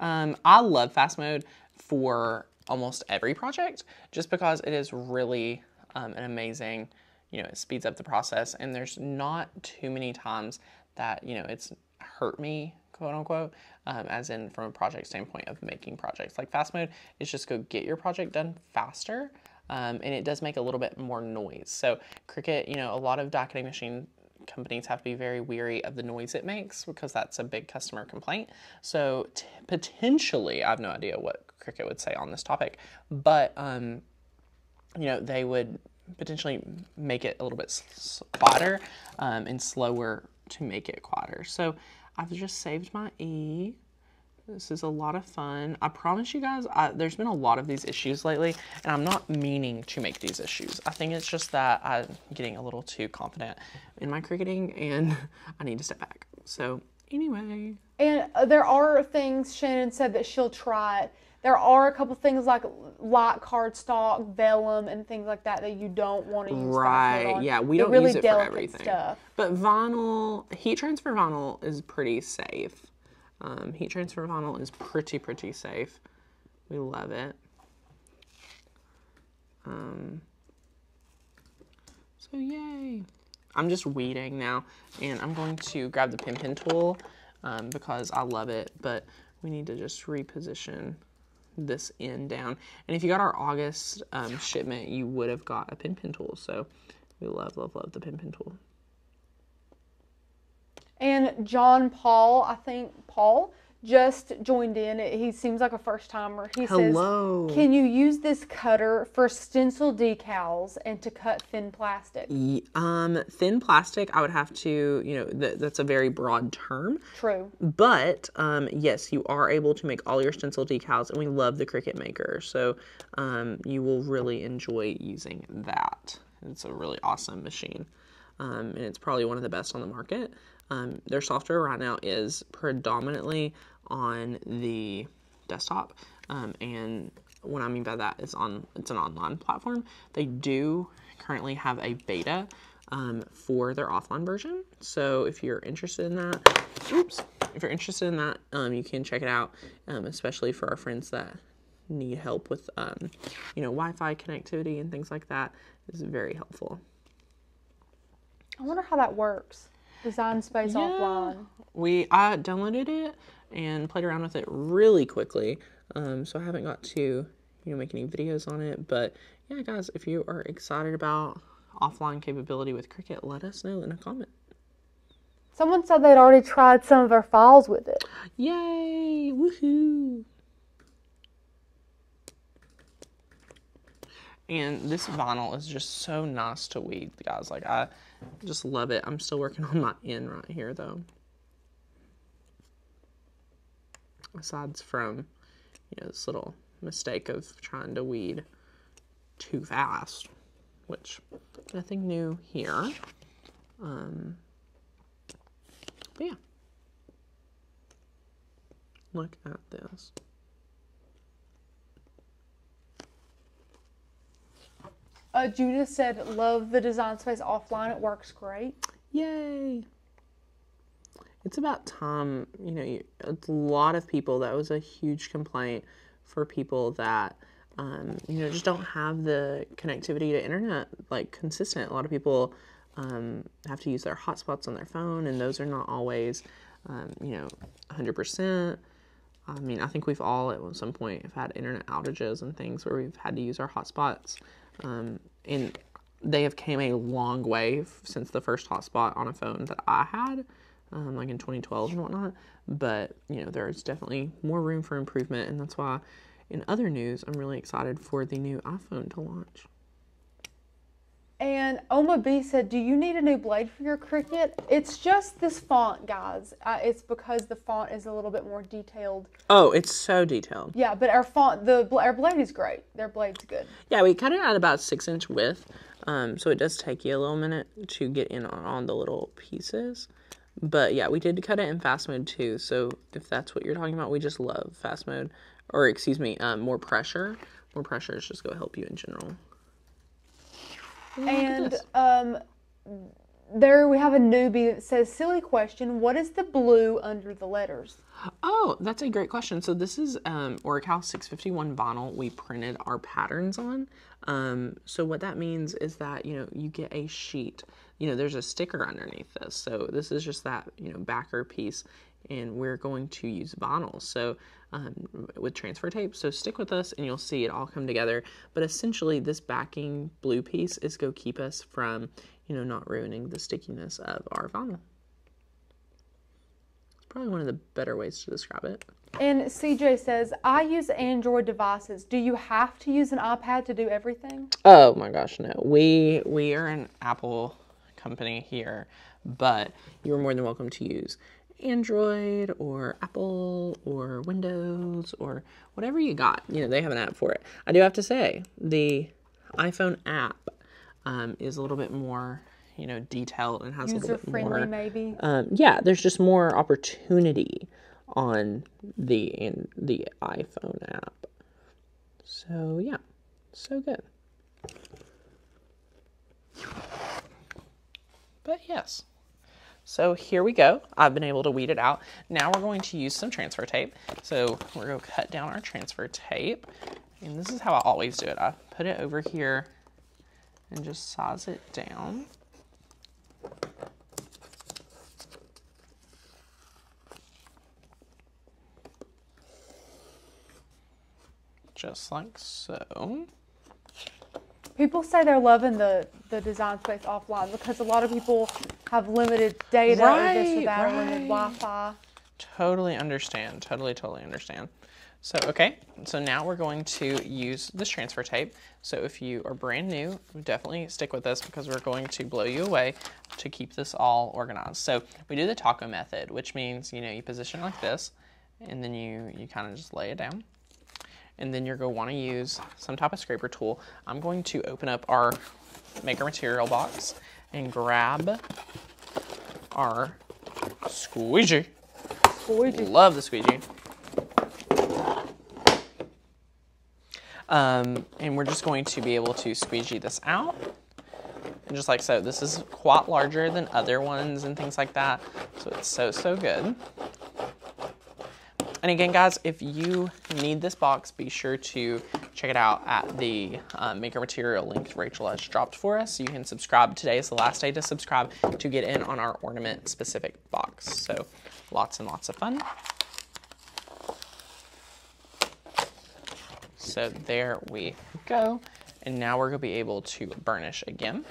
I love fast mode for almost every project, just because it is really an amazing, you know, it speeds up the process. And there's not too many times that, you know, it's hurt me, quote unquote, as in from a project standpoint of making projects. Like fast mode is just go get your project done faster, and it does make a little bit more noise. So Cricut, you know, a lot of die cutting machine companies have to be very weary of the noise it makes, because that's a big customer complaint. So potentially, I have no idea what Cricut would say on this topic, but you know, they would potentially make it a little bit quieter and slower to make it quieter. So I've just saved my E. This is a lot of fun. I promise you guys, there's been a lot of these issues lately, and I'm not meaning to make these issues. I think it's just that I'm getting a little too confident in my cricketing, and I need to step back. So anyway. And there are things, Shannon said that she'll try it. There are a couple things like light cardstock, vellum, and things like that that you don't want to use. Right, yeah, we don't use it for everything. Stuff. But vinyl, heat transfer vinyl is pretty safe. Heat transfer vinyl is pretty safe. We love it. So yay. I'm just weeding now, and I'm going to grab the pin tool because I love it, but we need to just reposition this end down. And if you got our August shipment, you would have got a pin tool. So we love the pin tool. And John Paul, I think Paul just joined in. He seems like a first timer. He says, can you use this cutter for stencil decals and to cut thin plastic? Thin plastic, I would have to, you know, that's a very broad term. True. But yes, you are able to make all your stencil decals, and we love the Cricut Maker. So you will really enjoy using that. It's a really awesome machine. And it's probably one of the best on the market. Their software right now is predominantly on the desktop, and what I mean by that is it's an online platform. They do currently have a beta for their offline version, so if you're interested in that, oops, if you're interested in that, you can check it out, especially for our friends that need help with, you know, Wi-Fi connectivity and things like that. It's very helpful. I wonder how that works. Design Space offline. I downloaded it and played around with it really quickly, so I haven't got to, make any videos on it. But yeah, guys, if you are excited about offline capability with Cricut, let us know in a comment. Someone said they'd already tried some of our files with it. Yay! Woohoo! And this vinyl is just so nice to weed, guys. Like, I just love it. I'm still working on my end right here, though. Aside from, this little mistake of trying to weed too fast, which nothing new here. But yeah, look at this. Judith said, love the Design Space offline. It works great. Yay. It's about time, a lot of people, that was a huge complaint for people that, just don't have the connectivity to internet, like, consistent. A lot of people have to use their hotspots on their phone, and those are not always, 100%. I mean, I think we've all at some point have had internet outages and things where we've had to use our hotspots. And they have came a long way since the first hotspot on a phone that I had, like in 2012 and whatnot. But, there's definitely more room for improvement. And that's why, in other news, I'm really excited for the new iPhone to launch. And Oma B said, do you need a new blade for your Cricut? It's just this font, guys. It's because the font is a little bit more detailed. Oh, it's so detailed. Yeah, but our font, our blade is great. Their blade's good. Yeah, we cut it at about 6-inch width, so it does take you a little minute to get in on the little pieces. But yeah, we did cut it in fast mode too, so if that's what you're talking about, we just love fast mode, or excuse me, more pressure. More pressure is just going to help you in general. And there we have a newbie that says, silly question, what is the blue under the letters? Oh, that's a great question. So this is Oracal 651 vinyl we printed our patterns on. So what that means is that, you get a sheet. There's a sticker underneath this. So this is just that, backer piece. And we're going to use vinyl, so with transfer tape. So stick with us, and you'll see it all come together. But essentially, this backing blue piece is going to keep us from, not ruining the stickiness of our vinyl. It's probably one of the better ways to describe it. And CJ says, I use Android devices. Do you have to use an iPad to do everything? Oh my gosh, no. We are an Apple company here, but you're more than welcome to use Android or Apple or Windows or whatever you got. They have an app for it. I do have to say the iPhone app is a little bit more, detailed and has a little bit more user friendly, maybe. Yeah, there's just more opportunity on the iPhone app. So yeah, so good. But yes. So here we go. I've been able to weed it out. Now we're going to use some transfer tape. So we're going to cut down our transfer tape. And this is how I always do it. I put it over here and just size it down. Just like so. People say they're loving the Design Space offline because a lot of people have limited data, right, or this or that, right, limited Wi-Fi. Totally understand. Totally understand. So, okay. So now we're going to use this transfer tape. So if you are brand new, definitely stick with us because we're going to blow you away to keep this all organized. So we do the taco method, which means, you position it like this, and then you kind of just lay it down. And then you're going to want to use some type of scraper tool. I'm going to open up our Maker Material box and grab our squeegee. Squeegee. Love the squeegee. And we're just going to be able to squeegee this out. And just like so, this is quite larger than other ones and things like that. So it's so, so good. And again, guys, if you need this box, be sure to check it out at the Maker Material link Rachel has dropped for us. You can subscribe. Today is the last day to subscribe to get in on our ornament specific box. So lots and lots of fun. So there we go. And now we're gonna be able to burnish again.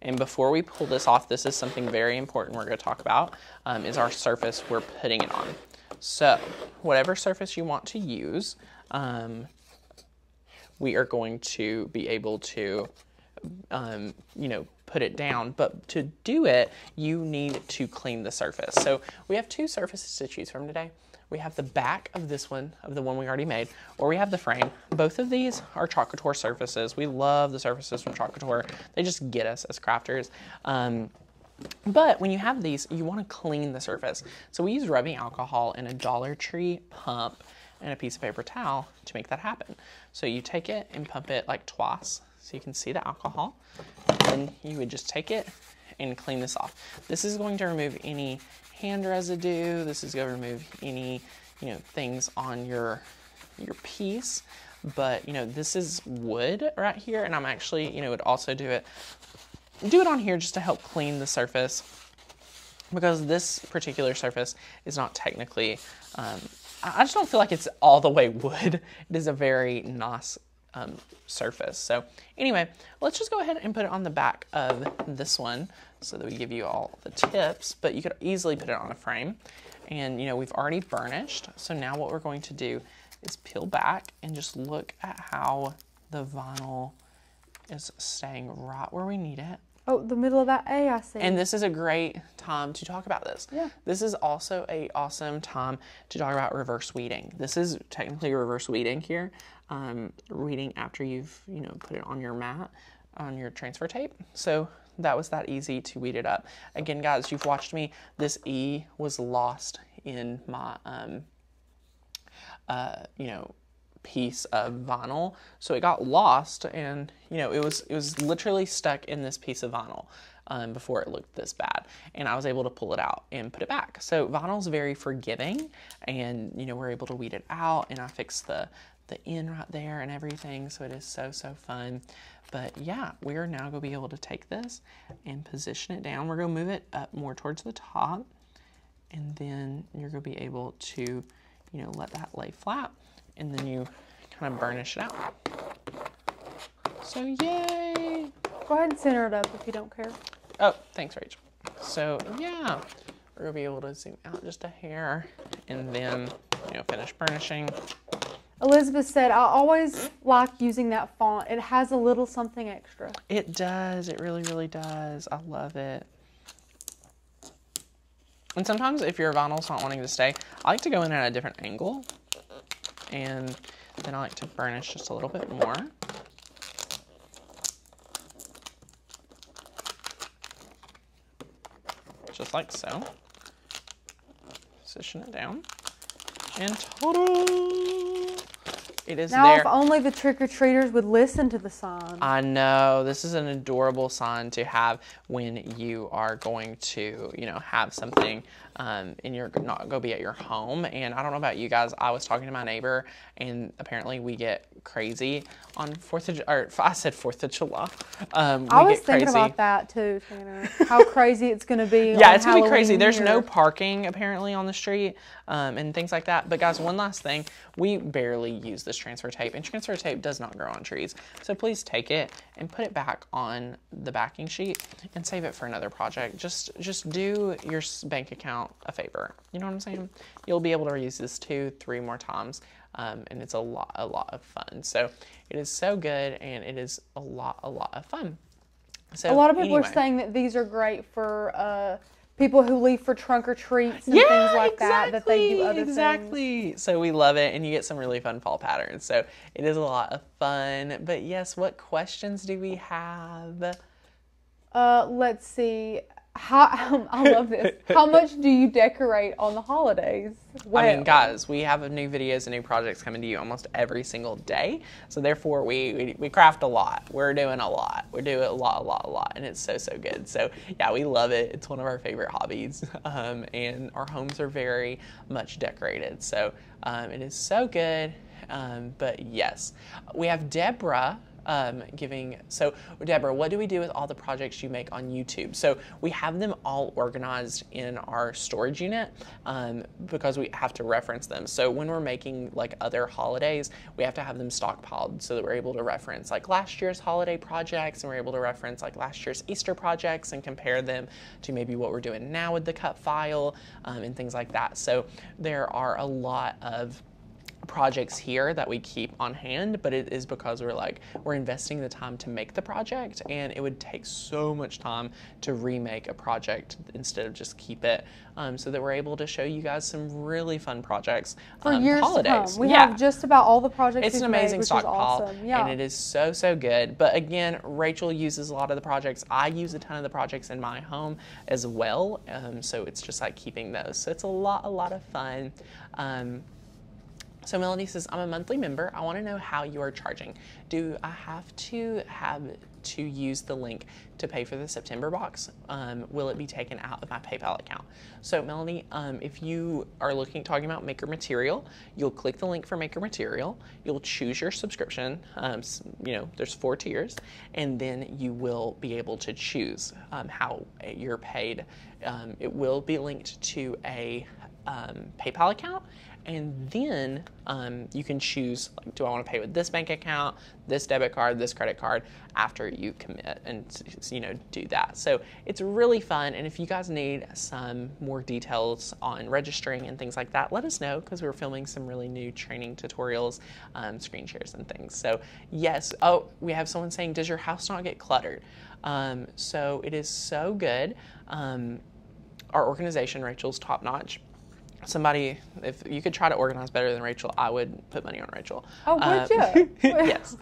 And before we pull this off, this is something very important we're gonna talk about, is our surface we're putting it on. So whatever surface you want to use, we are going to be able to, you know, put it down. But to do it, you need to clean the surface. So we have two surfaces to choose from today. We have the back of this one, of the one we already made, or we have the frame. Both of these are Chalk Couture surfaces. We love the surfaces from Chalk Couture. They just get us as crafters. But when you have these, you want to clean the surface. So we use rubbing alcohol in a Dollar Tree pump and a piece of paper towel to make that happen. So you take it and pump it like twice so you can see the alcohol. Then you would just take it and clean this off. This is going to remove any hand residue. This is going to remove any, you know, things on your piece. But, you know, this is wood right here, and I'm actually, you know, would also do it on here just to help clean the surface, because this particular surface is not technically, I just don't feel like it's all the way wood. It is a very nice surface. So anyway, let's just go ahead and put it on the back of this one so that we give you all the tips, but you could easily put it on a frame. And you know, we've already burnished. So now what we're going to do is peel back and just look at how the vinyl is staying right where we need it. Oh, the middle of that A, I see. And this is a great time to talk about this. Yeah. This is also an awesome time to talk about reverse weeding. This is technically reverse weeding here. Weeding after you've, you know, put it on your mat, on your transfer tape. So that was that easy to weed it up. Again, guys, you've watched me. This E was lost in my, you know, piece of vinyl. So it got lost, and you know, it was literally stuck in this piece of vinyl before it looked this bad, and I was able to pull it out and put it back. So vinyl's very forgiving, and you know, we're able to weed it out, and I fixed the end right there and everything. So it is so fun. But yeah, we are now gonna be able to take this and position it down. We're gonna move it up more towards the top, and then you're gonna be able to, you know, let that lay flat. And then you kind of burnish it out. So yay! Go ahead and center it up if you don't care. Oh, thanks, Rachel. So yeah, we're gonna be able to zoom out just a hair, and then, you know, finish burnishing. Elizabeth said, I always like using that font. It has a little something extra. It does, it really, really does. I love it. And sometimes if your vinyl's not wanting to stay, I like to go in at a different angle. And then I like to burnish just a little bit more. Just like so. Position it down. And ta-da! It is there. Now, if only the trick-or-treaters would listen to the sign. I know. This is an adorable sign to have when you are going to, you know, have something and you're not going to be at your home. And I don't know about you guys. I was talking to my neighbor, and apparently we get crazy on 4th of July. I was thinking about that too, Tanner. How crazy it's going to be. Yeah, it's going to be crazy. There's no parking apparently on the street and things like that. But guys, one last thing. We barely use this transfer tape, and transfer tape does not grow on trees. So please take it and put it back on the backing sheet and save it for another project. Just do your bank account a favor. You know what I'm saying? You'll be able to reuse this 2-3 more times. And it's a lot of fun. So it is so good, and it is a lot of fun. So a lot of people are saying that these are great for, people who leave for trunk or treats and things like that they do other things. Exactly. So we love it, and you get some really fun fall patterns. So it is a lot of fun. But yes, what questions do we have? Let's see. I love this. How much do you decorate on the holidays? Well, I mean, guys, we have new videos and new projects coming to you almost every single day. So therefore, we craft a lot. We're doing a lot. We do a lot, and it's so good. So yeah, we love it. It's one of our favorite hobbies, and our homes are very much decorated. So it is so good. But yes, we have Deborah. So Deborah, what do we do with all the projects you make on YouTube? So we have them all organized in our storage unit because we have to reference them. So when we're making like other holidays, we have to have them stockpiled so that we're able to reference like last year's holiday projects, and we're able to reference like last year's Easter projects and compare them to maybe what we're doing now with the cut file and things like that. So there are a lot of projects here that we keep on hand, but it is because we're investing the time to make the project, and it would take so much time to remake a project instead of just keep it, so that we're able to show you guys some really fun projects for years holidays to come. We have just about all the projects. It's an amazing stockpile, awesome. And it is so good. But again, Rachel uses a lot of the projects. I use a ton of the projects in my home as well, so it's just like keeping those. So it's a lot of fun. So Melanie says, I'm a monthly member. I want to know how you are charging. Do I have to use the link to pay for the September box? Will it be taken out of my PayPal account? So Melanie, if you are talking about Maker Material, you'll click the link for Maker Material. You'll choose your subscription. You know, there's 4 tiers, and then you will be able to choose how you're paid. It will be linked to a PayPal account, and then you can choose, like, do I want to pay with this bank account, this debit card, this credit card, after you commit and, you know, do that. So it's really fun, and if you guys need some more details on registering and things like that, let us know, because we're filming some really new training tutorials, screen shares and things. So yes, oh, we have someone saying, does your house not get cluttered? So it is so good. Our organization, Rachel's top notch. Somebody, if you could try to organize better than Rachel, I would put money on Rachel. Oh, would you? Yes.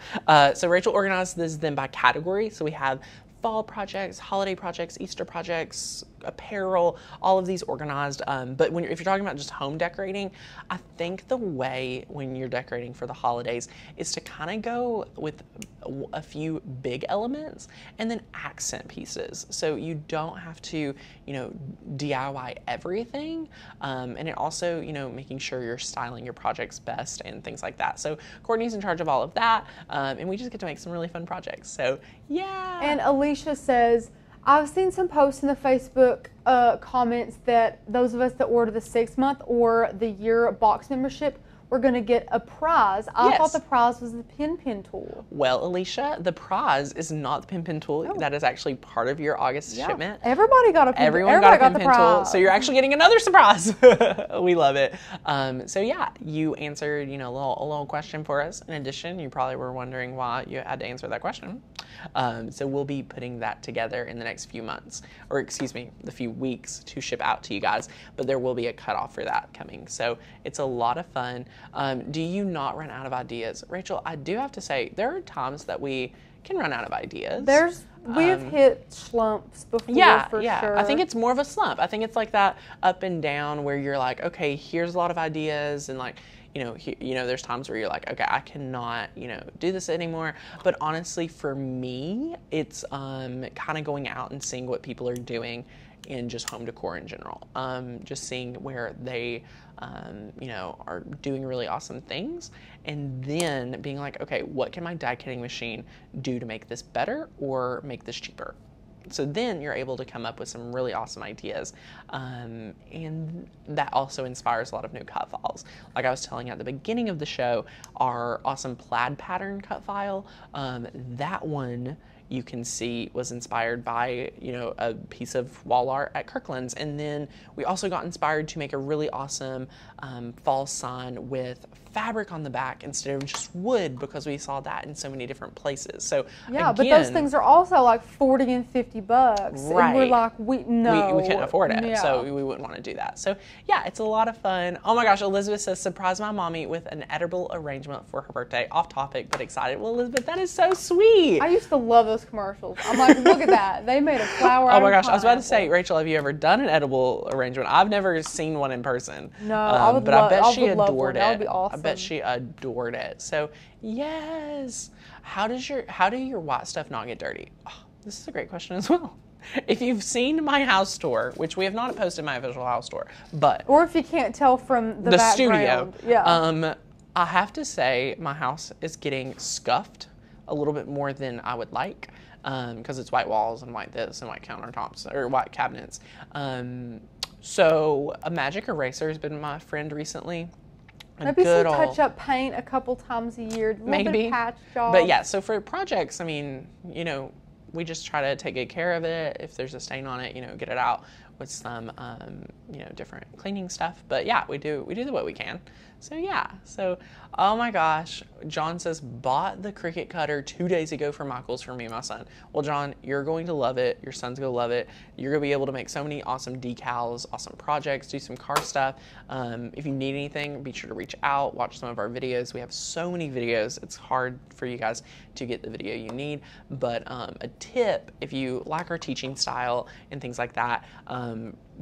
So Rachel organizes them by category. So we have fall projects, holiday projects, Easter projects, apparel, all of these organized. But if you're talking about just home decorating, I think the way when you're decorating for the holidays is to kind of go with a few big elements and then accent pieces. So you don't have to, you know, DIY everything. And it also, you know, making sure you're styling your projects best and things like that. So Courtney's in charge of all of that. And we just get to make some really fun projects. So yeah. And Alicia says, I've seen some posts in the Facebook comments that those of us that order the 6-month or the year box membership, we're going to get a prize. I thought the prize was the pin tool. Well, Alicia, the prize is not the pin tool. Oh. That is actually part of your August shipment. Everybody got a pin tool. Everyone got a pin tool. So you're actually getting another surprise. We love it. So yeah, you answered, you know, a little question for us. In addition, you probably were wondering why you had to answer that question. So we'll be putting that together in the next few months, or excuse me, the few weeks to ship out to you guys. But there will be a cutoff for that coming. So it's a lot of fun. Do you not run out of ideas? Rachel, I do have to say, there are times that we can run out of ideas. We've hit slumps before, for sure. I think it's more of a slump. I think it's like that up and down where you're like, okay, here's a lot of ideas, and like, you know, there's times where you're like, okay, I cannot, you know, do this anymore. But honestly, for me, it's kind of going out and seeing what people are doing in just home decor in general. Just seeing where they, you know, are doing really awesome things, and then being like, okay, what can my die cutting machine do to make this better or make this cheaper? So then you're able to come up with some really awesome ideas, and that also inspires a lot of new cut files. Like I was telling you at the beginning of the show, our awesome plaid pattern cut file, that one you can see was inspired by, you know, a piece of wall art at Kirklands. And then we also got inspired to make a really awesome fall sign with fabric on the back instead of just wood, because we saw that in so many different places. So yeah, again, but those things are also like 40 and 50 bucks. Right. And we're like, we couldn't afford it. Yeah. So we wouldn't want to do that. So yeah, it's a lot of fun. Oh my gosh, Elizabeth says, surprise my mommy with an edible arrangement for her birthday. Off topic, but excited. Well, Elizabeth, that is so sweet. I used to love those those commercials. I'm like, look at that. They made a flower. Oh my gosh. I was about to say, Rachel, have you ever done an edible arrangement? I've never seen one in person. No, I would love it. But I bet she adored it. That would be awesome. I bet she adored it. So, yes. How do your white stuff not get dirty? Oh, this is a great question as well. If you've seen my house tour, which we have not posted my official house tour, but or if you can't tell from the background, studio, yeah. I have to say my house is getting scuffed a little bit more than I would like, because it's white walls and white this and white countertops or white cabinets. So a magic eraser has been my friend recently. Maybe some touch-up paint a couple times a year, maybe patch job. But yeah, so for projects, I mean, you know, we just try to take good care of it. If there's a stain on it, you know, get it out with some, you know, different cleaning stuff. But yeah, we do what we can. So yeah, so, oh my gosh, John says, bought the Cricut cutter 2 days ago for Michael's for me and my son. Well, John, you're going to love it. Your son's going to love it. You're going to be able to make so many awesome decals, awesome projects, do some car stuff. If you need anything, be sure to reach out, watch some of our videos. We have so many videos. It's hard for you guys to get the video you need. But a tip, if you like our teaching style and things like that,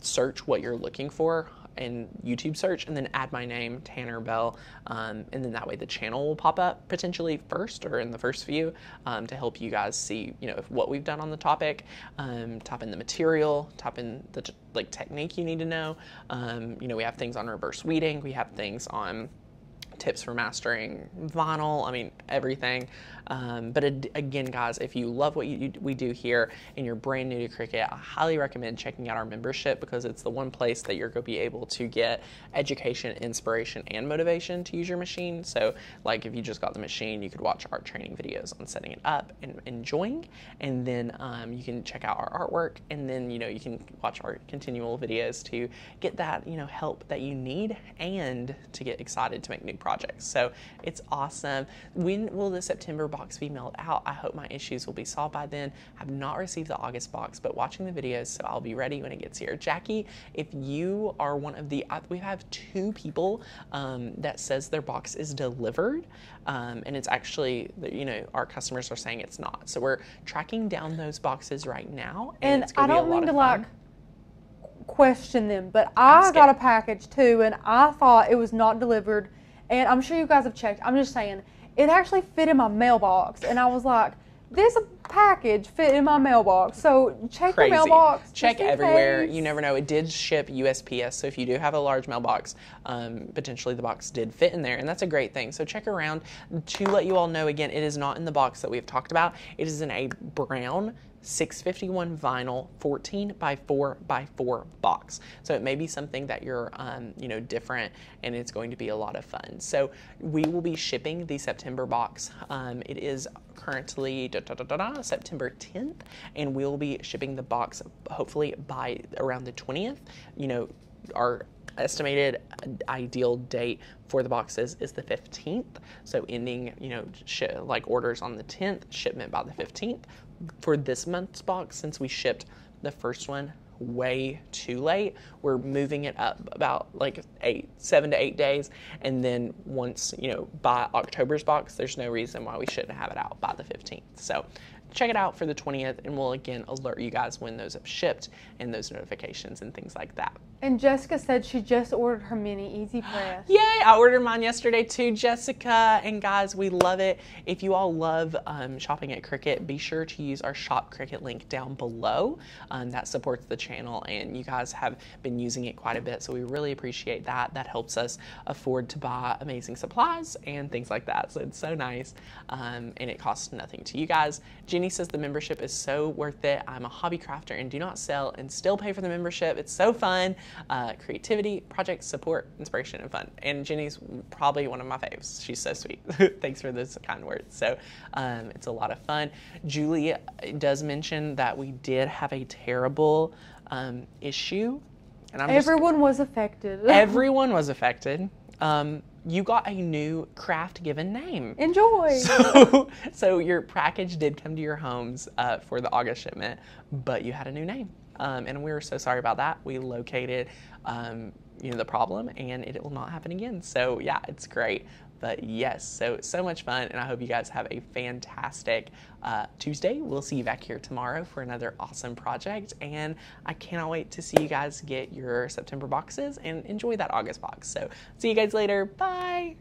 search what you're looking for in YouTube search and then add my name, Tanner Bell, and then that way the channel will pop up potentially first or in the first few to help you guys see, you know, if what we've done on the topic, type in the material, type in the like technique you need to know. You know, we have things on reverse weeding, we have things on tips for mastering vinyl, I mean, everything. But again, guys, if you love what we do here and you're brand new to Cricut, I highly recommend checking out our membership because it's the one place that you're going to be able to get education, inspiration, and motivation to use your machine. So like if you just got the machine, you could watch our training videos on setting it up and enjoying, and then you can check out our artwork, and then, you know, you can watch our continual videos to get that, you know, help that you need and to get excited to make new projects. So it's awesome. When will the September box be mailed out? I hope my issues will be solved by then. I've not received the August box, but watching the videos, so I'll be ready when it gets here. Jackie, if you are one of the, we have two people that says their box is delivered, and it's actually, you know, our customers are saying it's not. So we're tracking down those boxes right now, and it's gonna be a lot of fun. I don't mean to like question them, but I got a package too, and I thought it was not delivered. And I'm sure you guys have checked. I'm just saying, it actually fit in my mailbox. And I was like, this package fit in my mailbox. So check your mailbox. Check everywhere. You never know. It did ship USPS. So if you do have a large mailbox, potentially the box did fit in there. And that's a great thing. So check around. To let you all know, again, it is not in the box that we've talked about. It is in a brown 651 vinyl 14x4x4 box. So it may be something that you're, you know, different, and it's going to be a lot of fun. So we will be shipping the September box. It is currently September 10th, and we'll be shipping the box hopefully by around the 20th. You know, our estimated ideal date for the boxes is the 15th. So ending, you know, like orders on the 10th, shipment by the 15th. For this month's box, since we shipped the first one way too late, we're moving it up about like 7 to 8 days, and then once, you know, by October's box, there's no reason why we shouldn't have it out by the 15th. So check it out for the 20th, and we'll again alert you guys when those have shipped and those notifications and things like that. And Jessica said she just ordered her mini easy press. Yay! I ordered mine yesterday too, Jessica. And guys, we love it. If you all love shopping at Cricut, be sure to use our Shop Cricut link down below. That supports the channel, and you guys have been using it quite a bit, so we really appreciate that. That helps us afford to buy amazing supplies and things like that. So it's so nice, and it costs nothing to you guys. Jenny says the membership is so worth it. I'm a hobby crafter and do not sell and still pay for the membership. It's so fun. Creativity, projects, support, inspiration, and fun. And Jenny's probably one of my faves. She's so sweet. Thanks for those kind words. So it's a lot of fun. Julie does mention that we did have a terrible issue. And everyone was affected. Everyone was affected. You got a new craft given name. Enjoy. So your package did come to your homes for the August shipment, but you had a new name. And we were so sorry about that. We located, you know, the problem, and it will not happen again. So yeah, it's great. But yes, so much fun, and I hope you guys have a fantastic Tuesday. We'll see you back here tomorrow for another awesome project, and I cannot wait to see you guys get your September boxes and enjoy that August box. So see you guys later. Bye.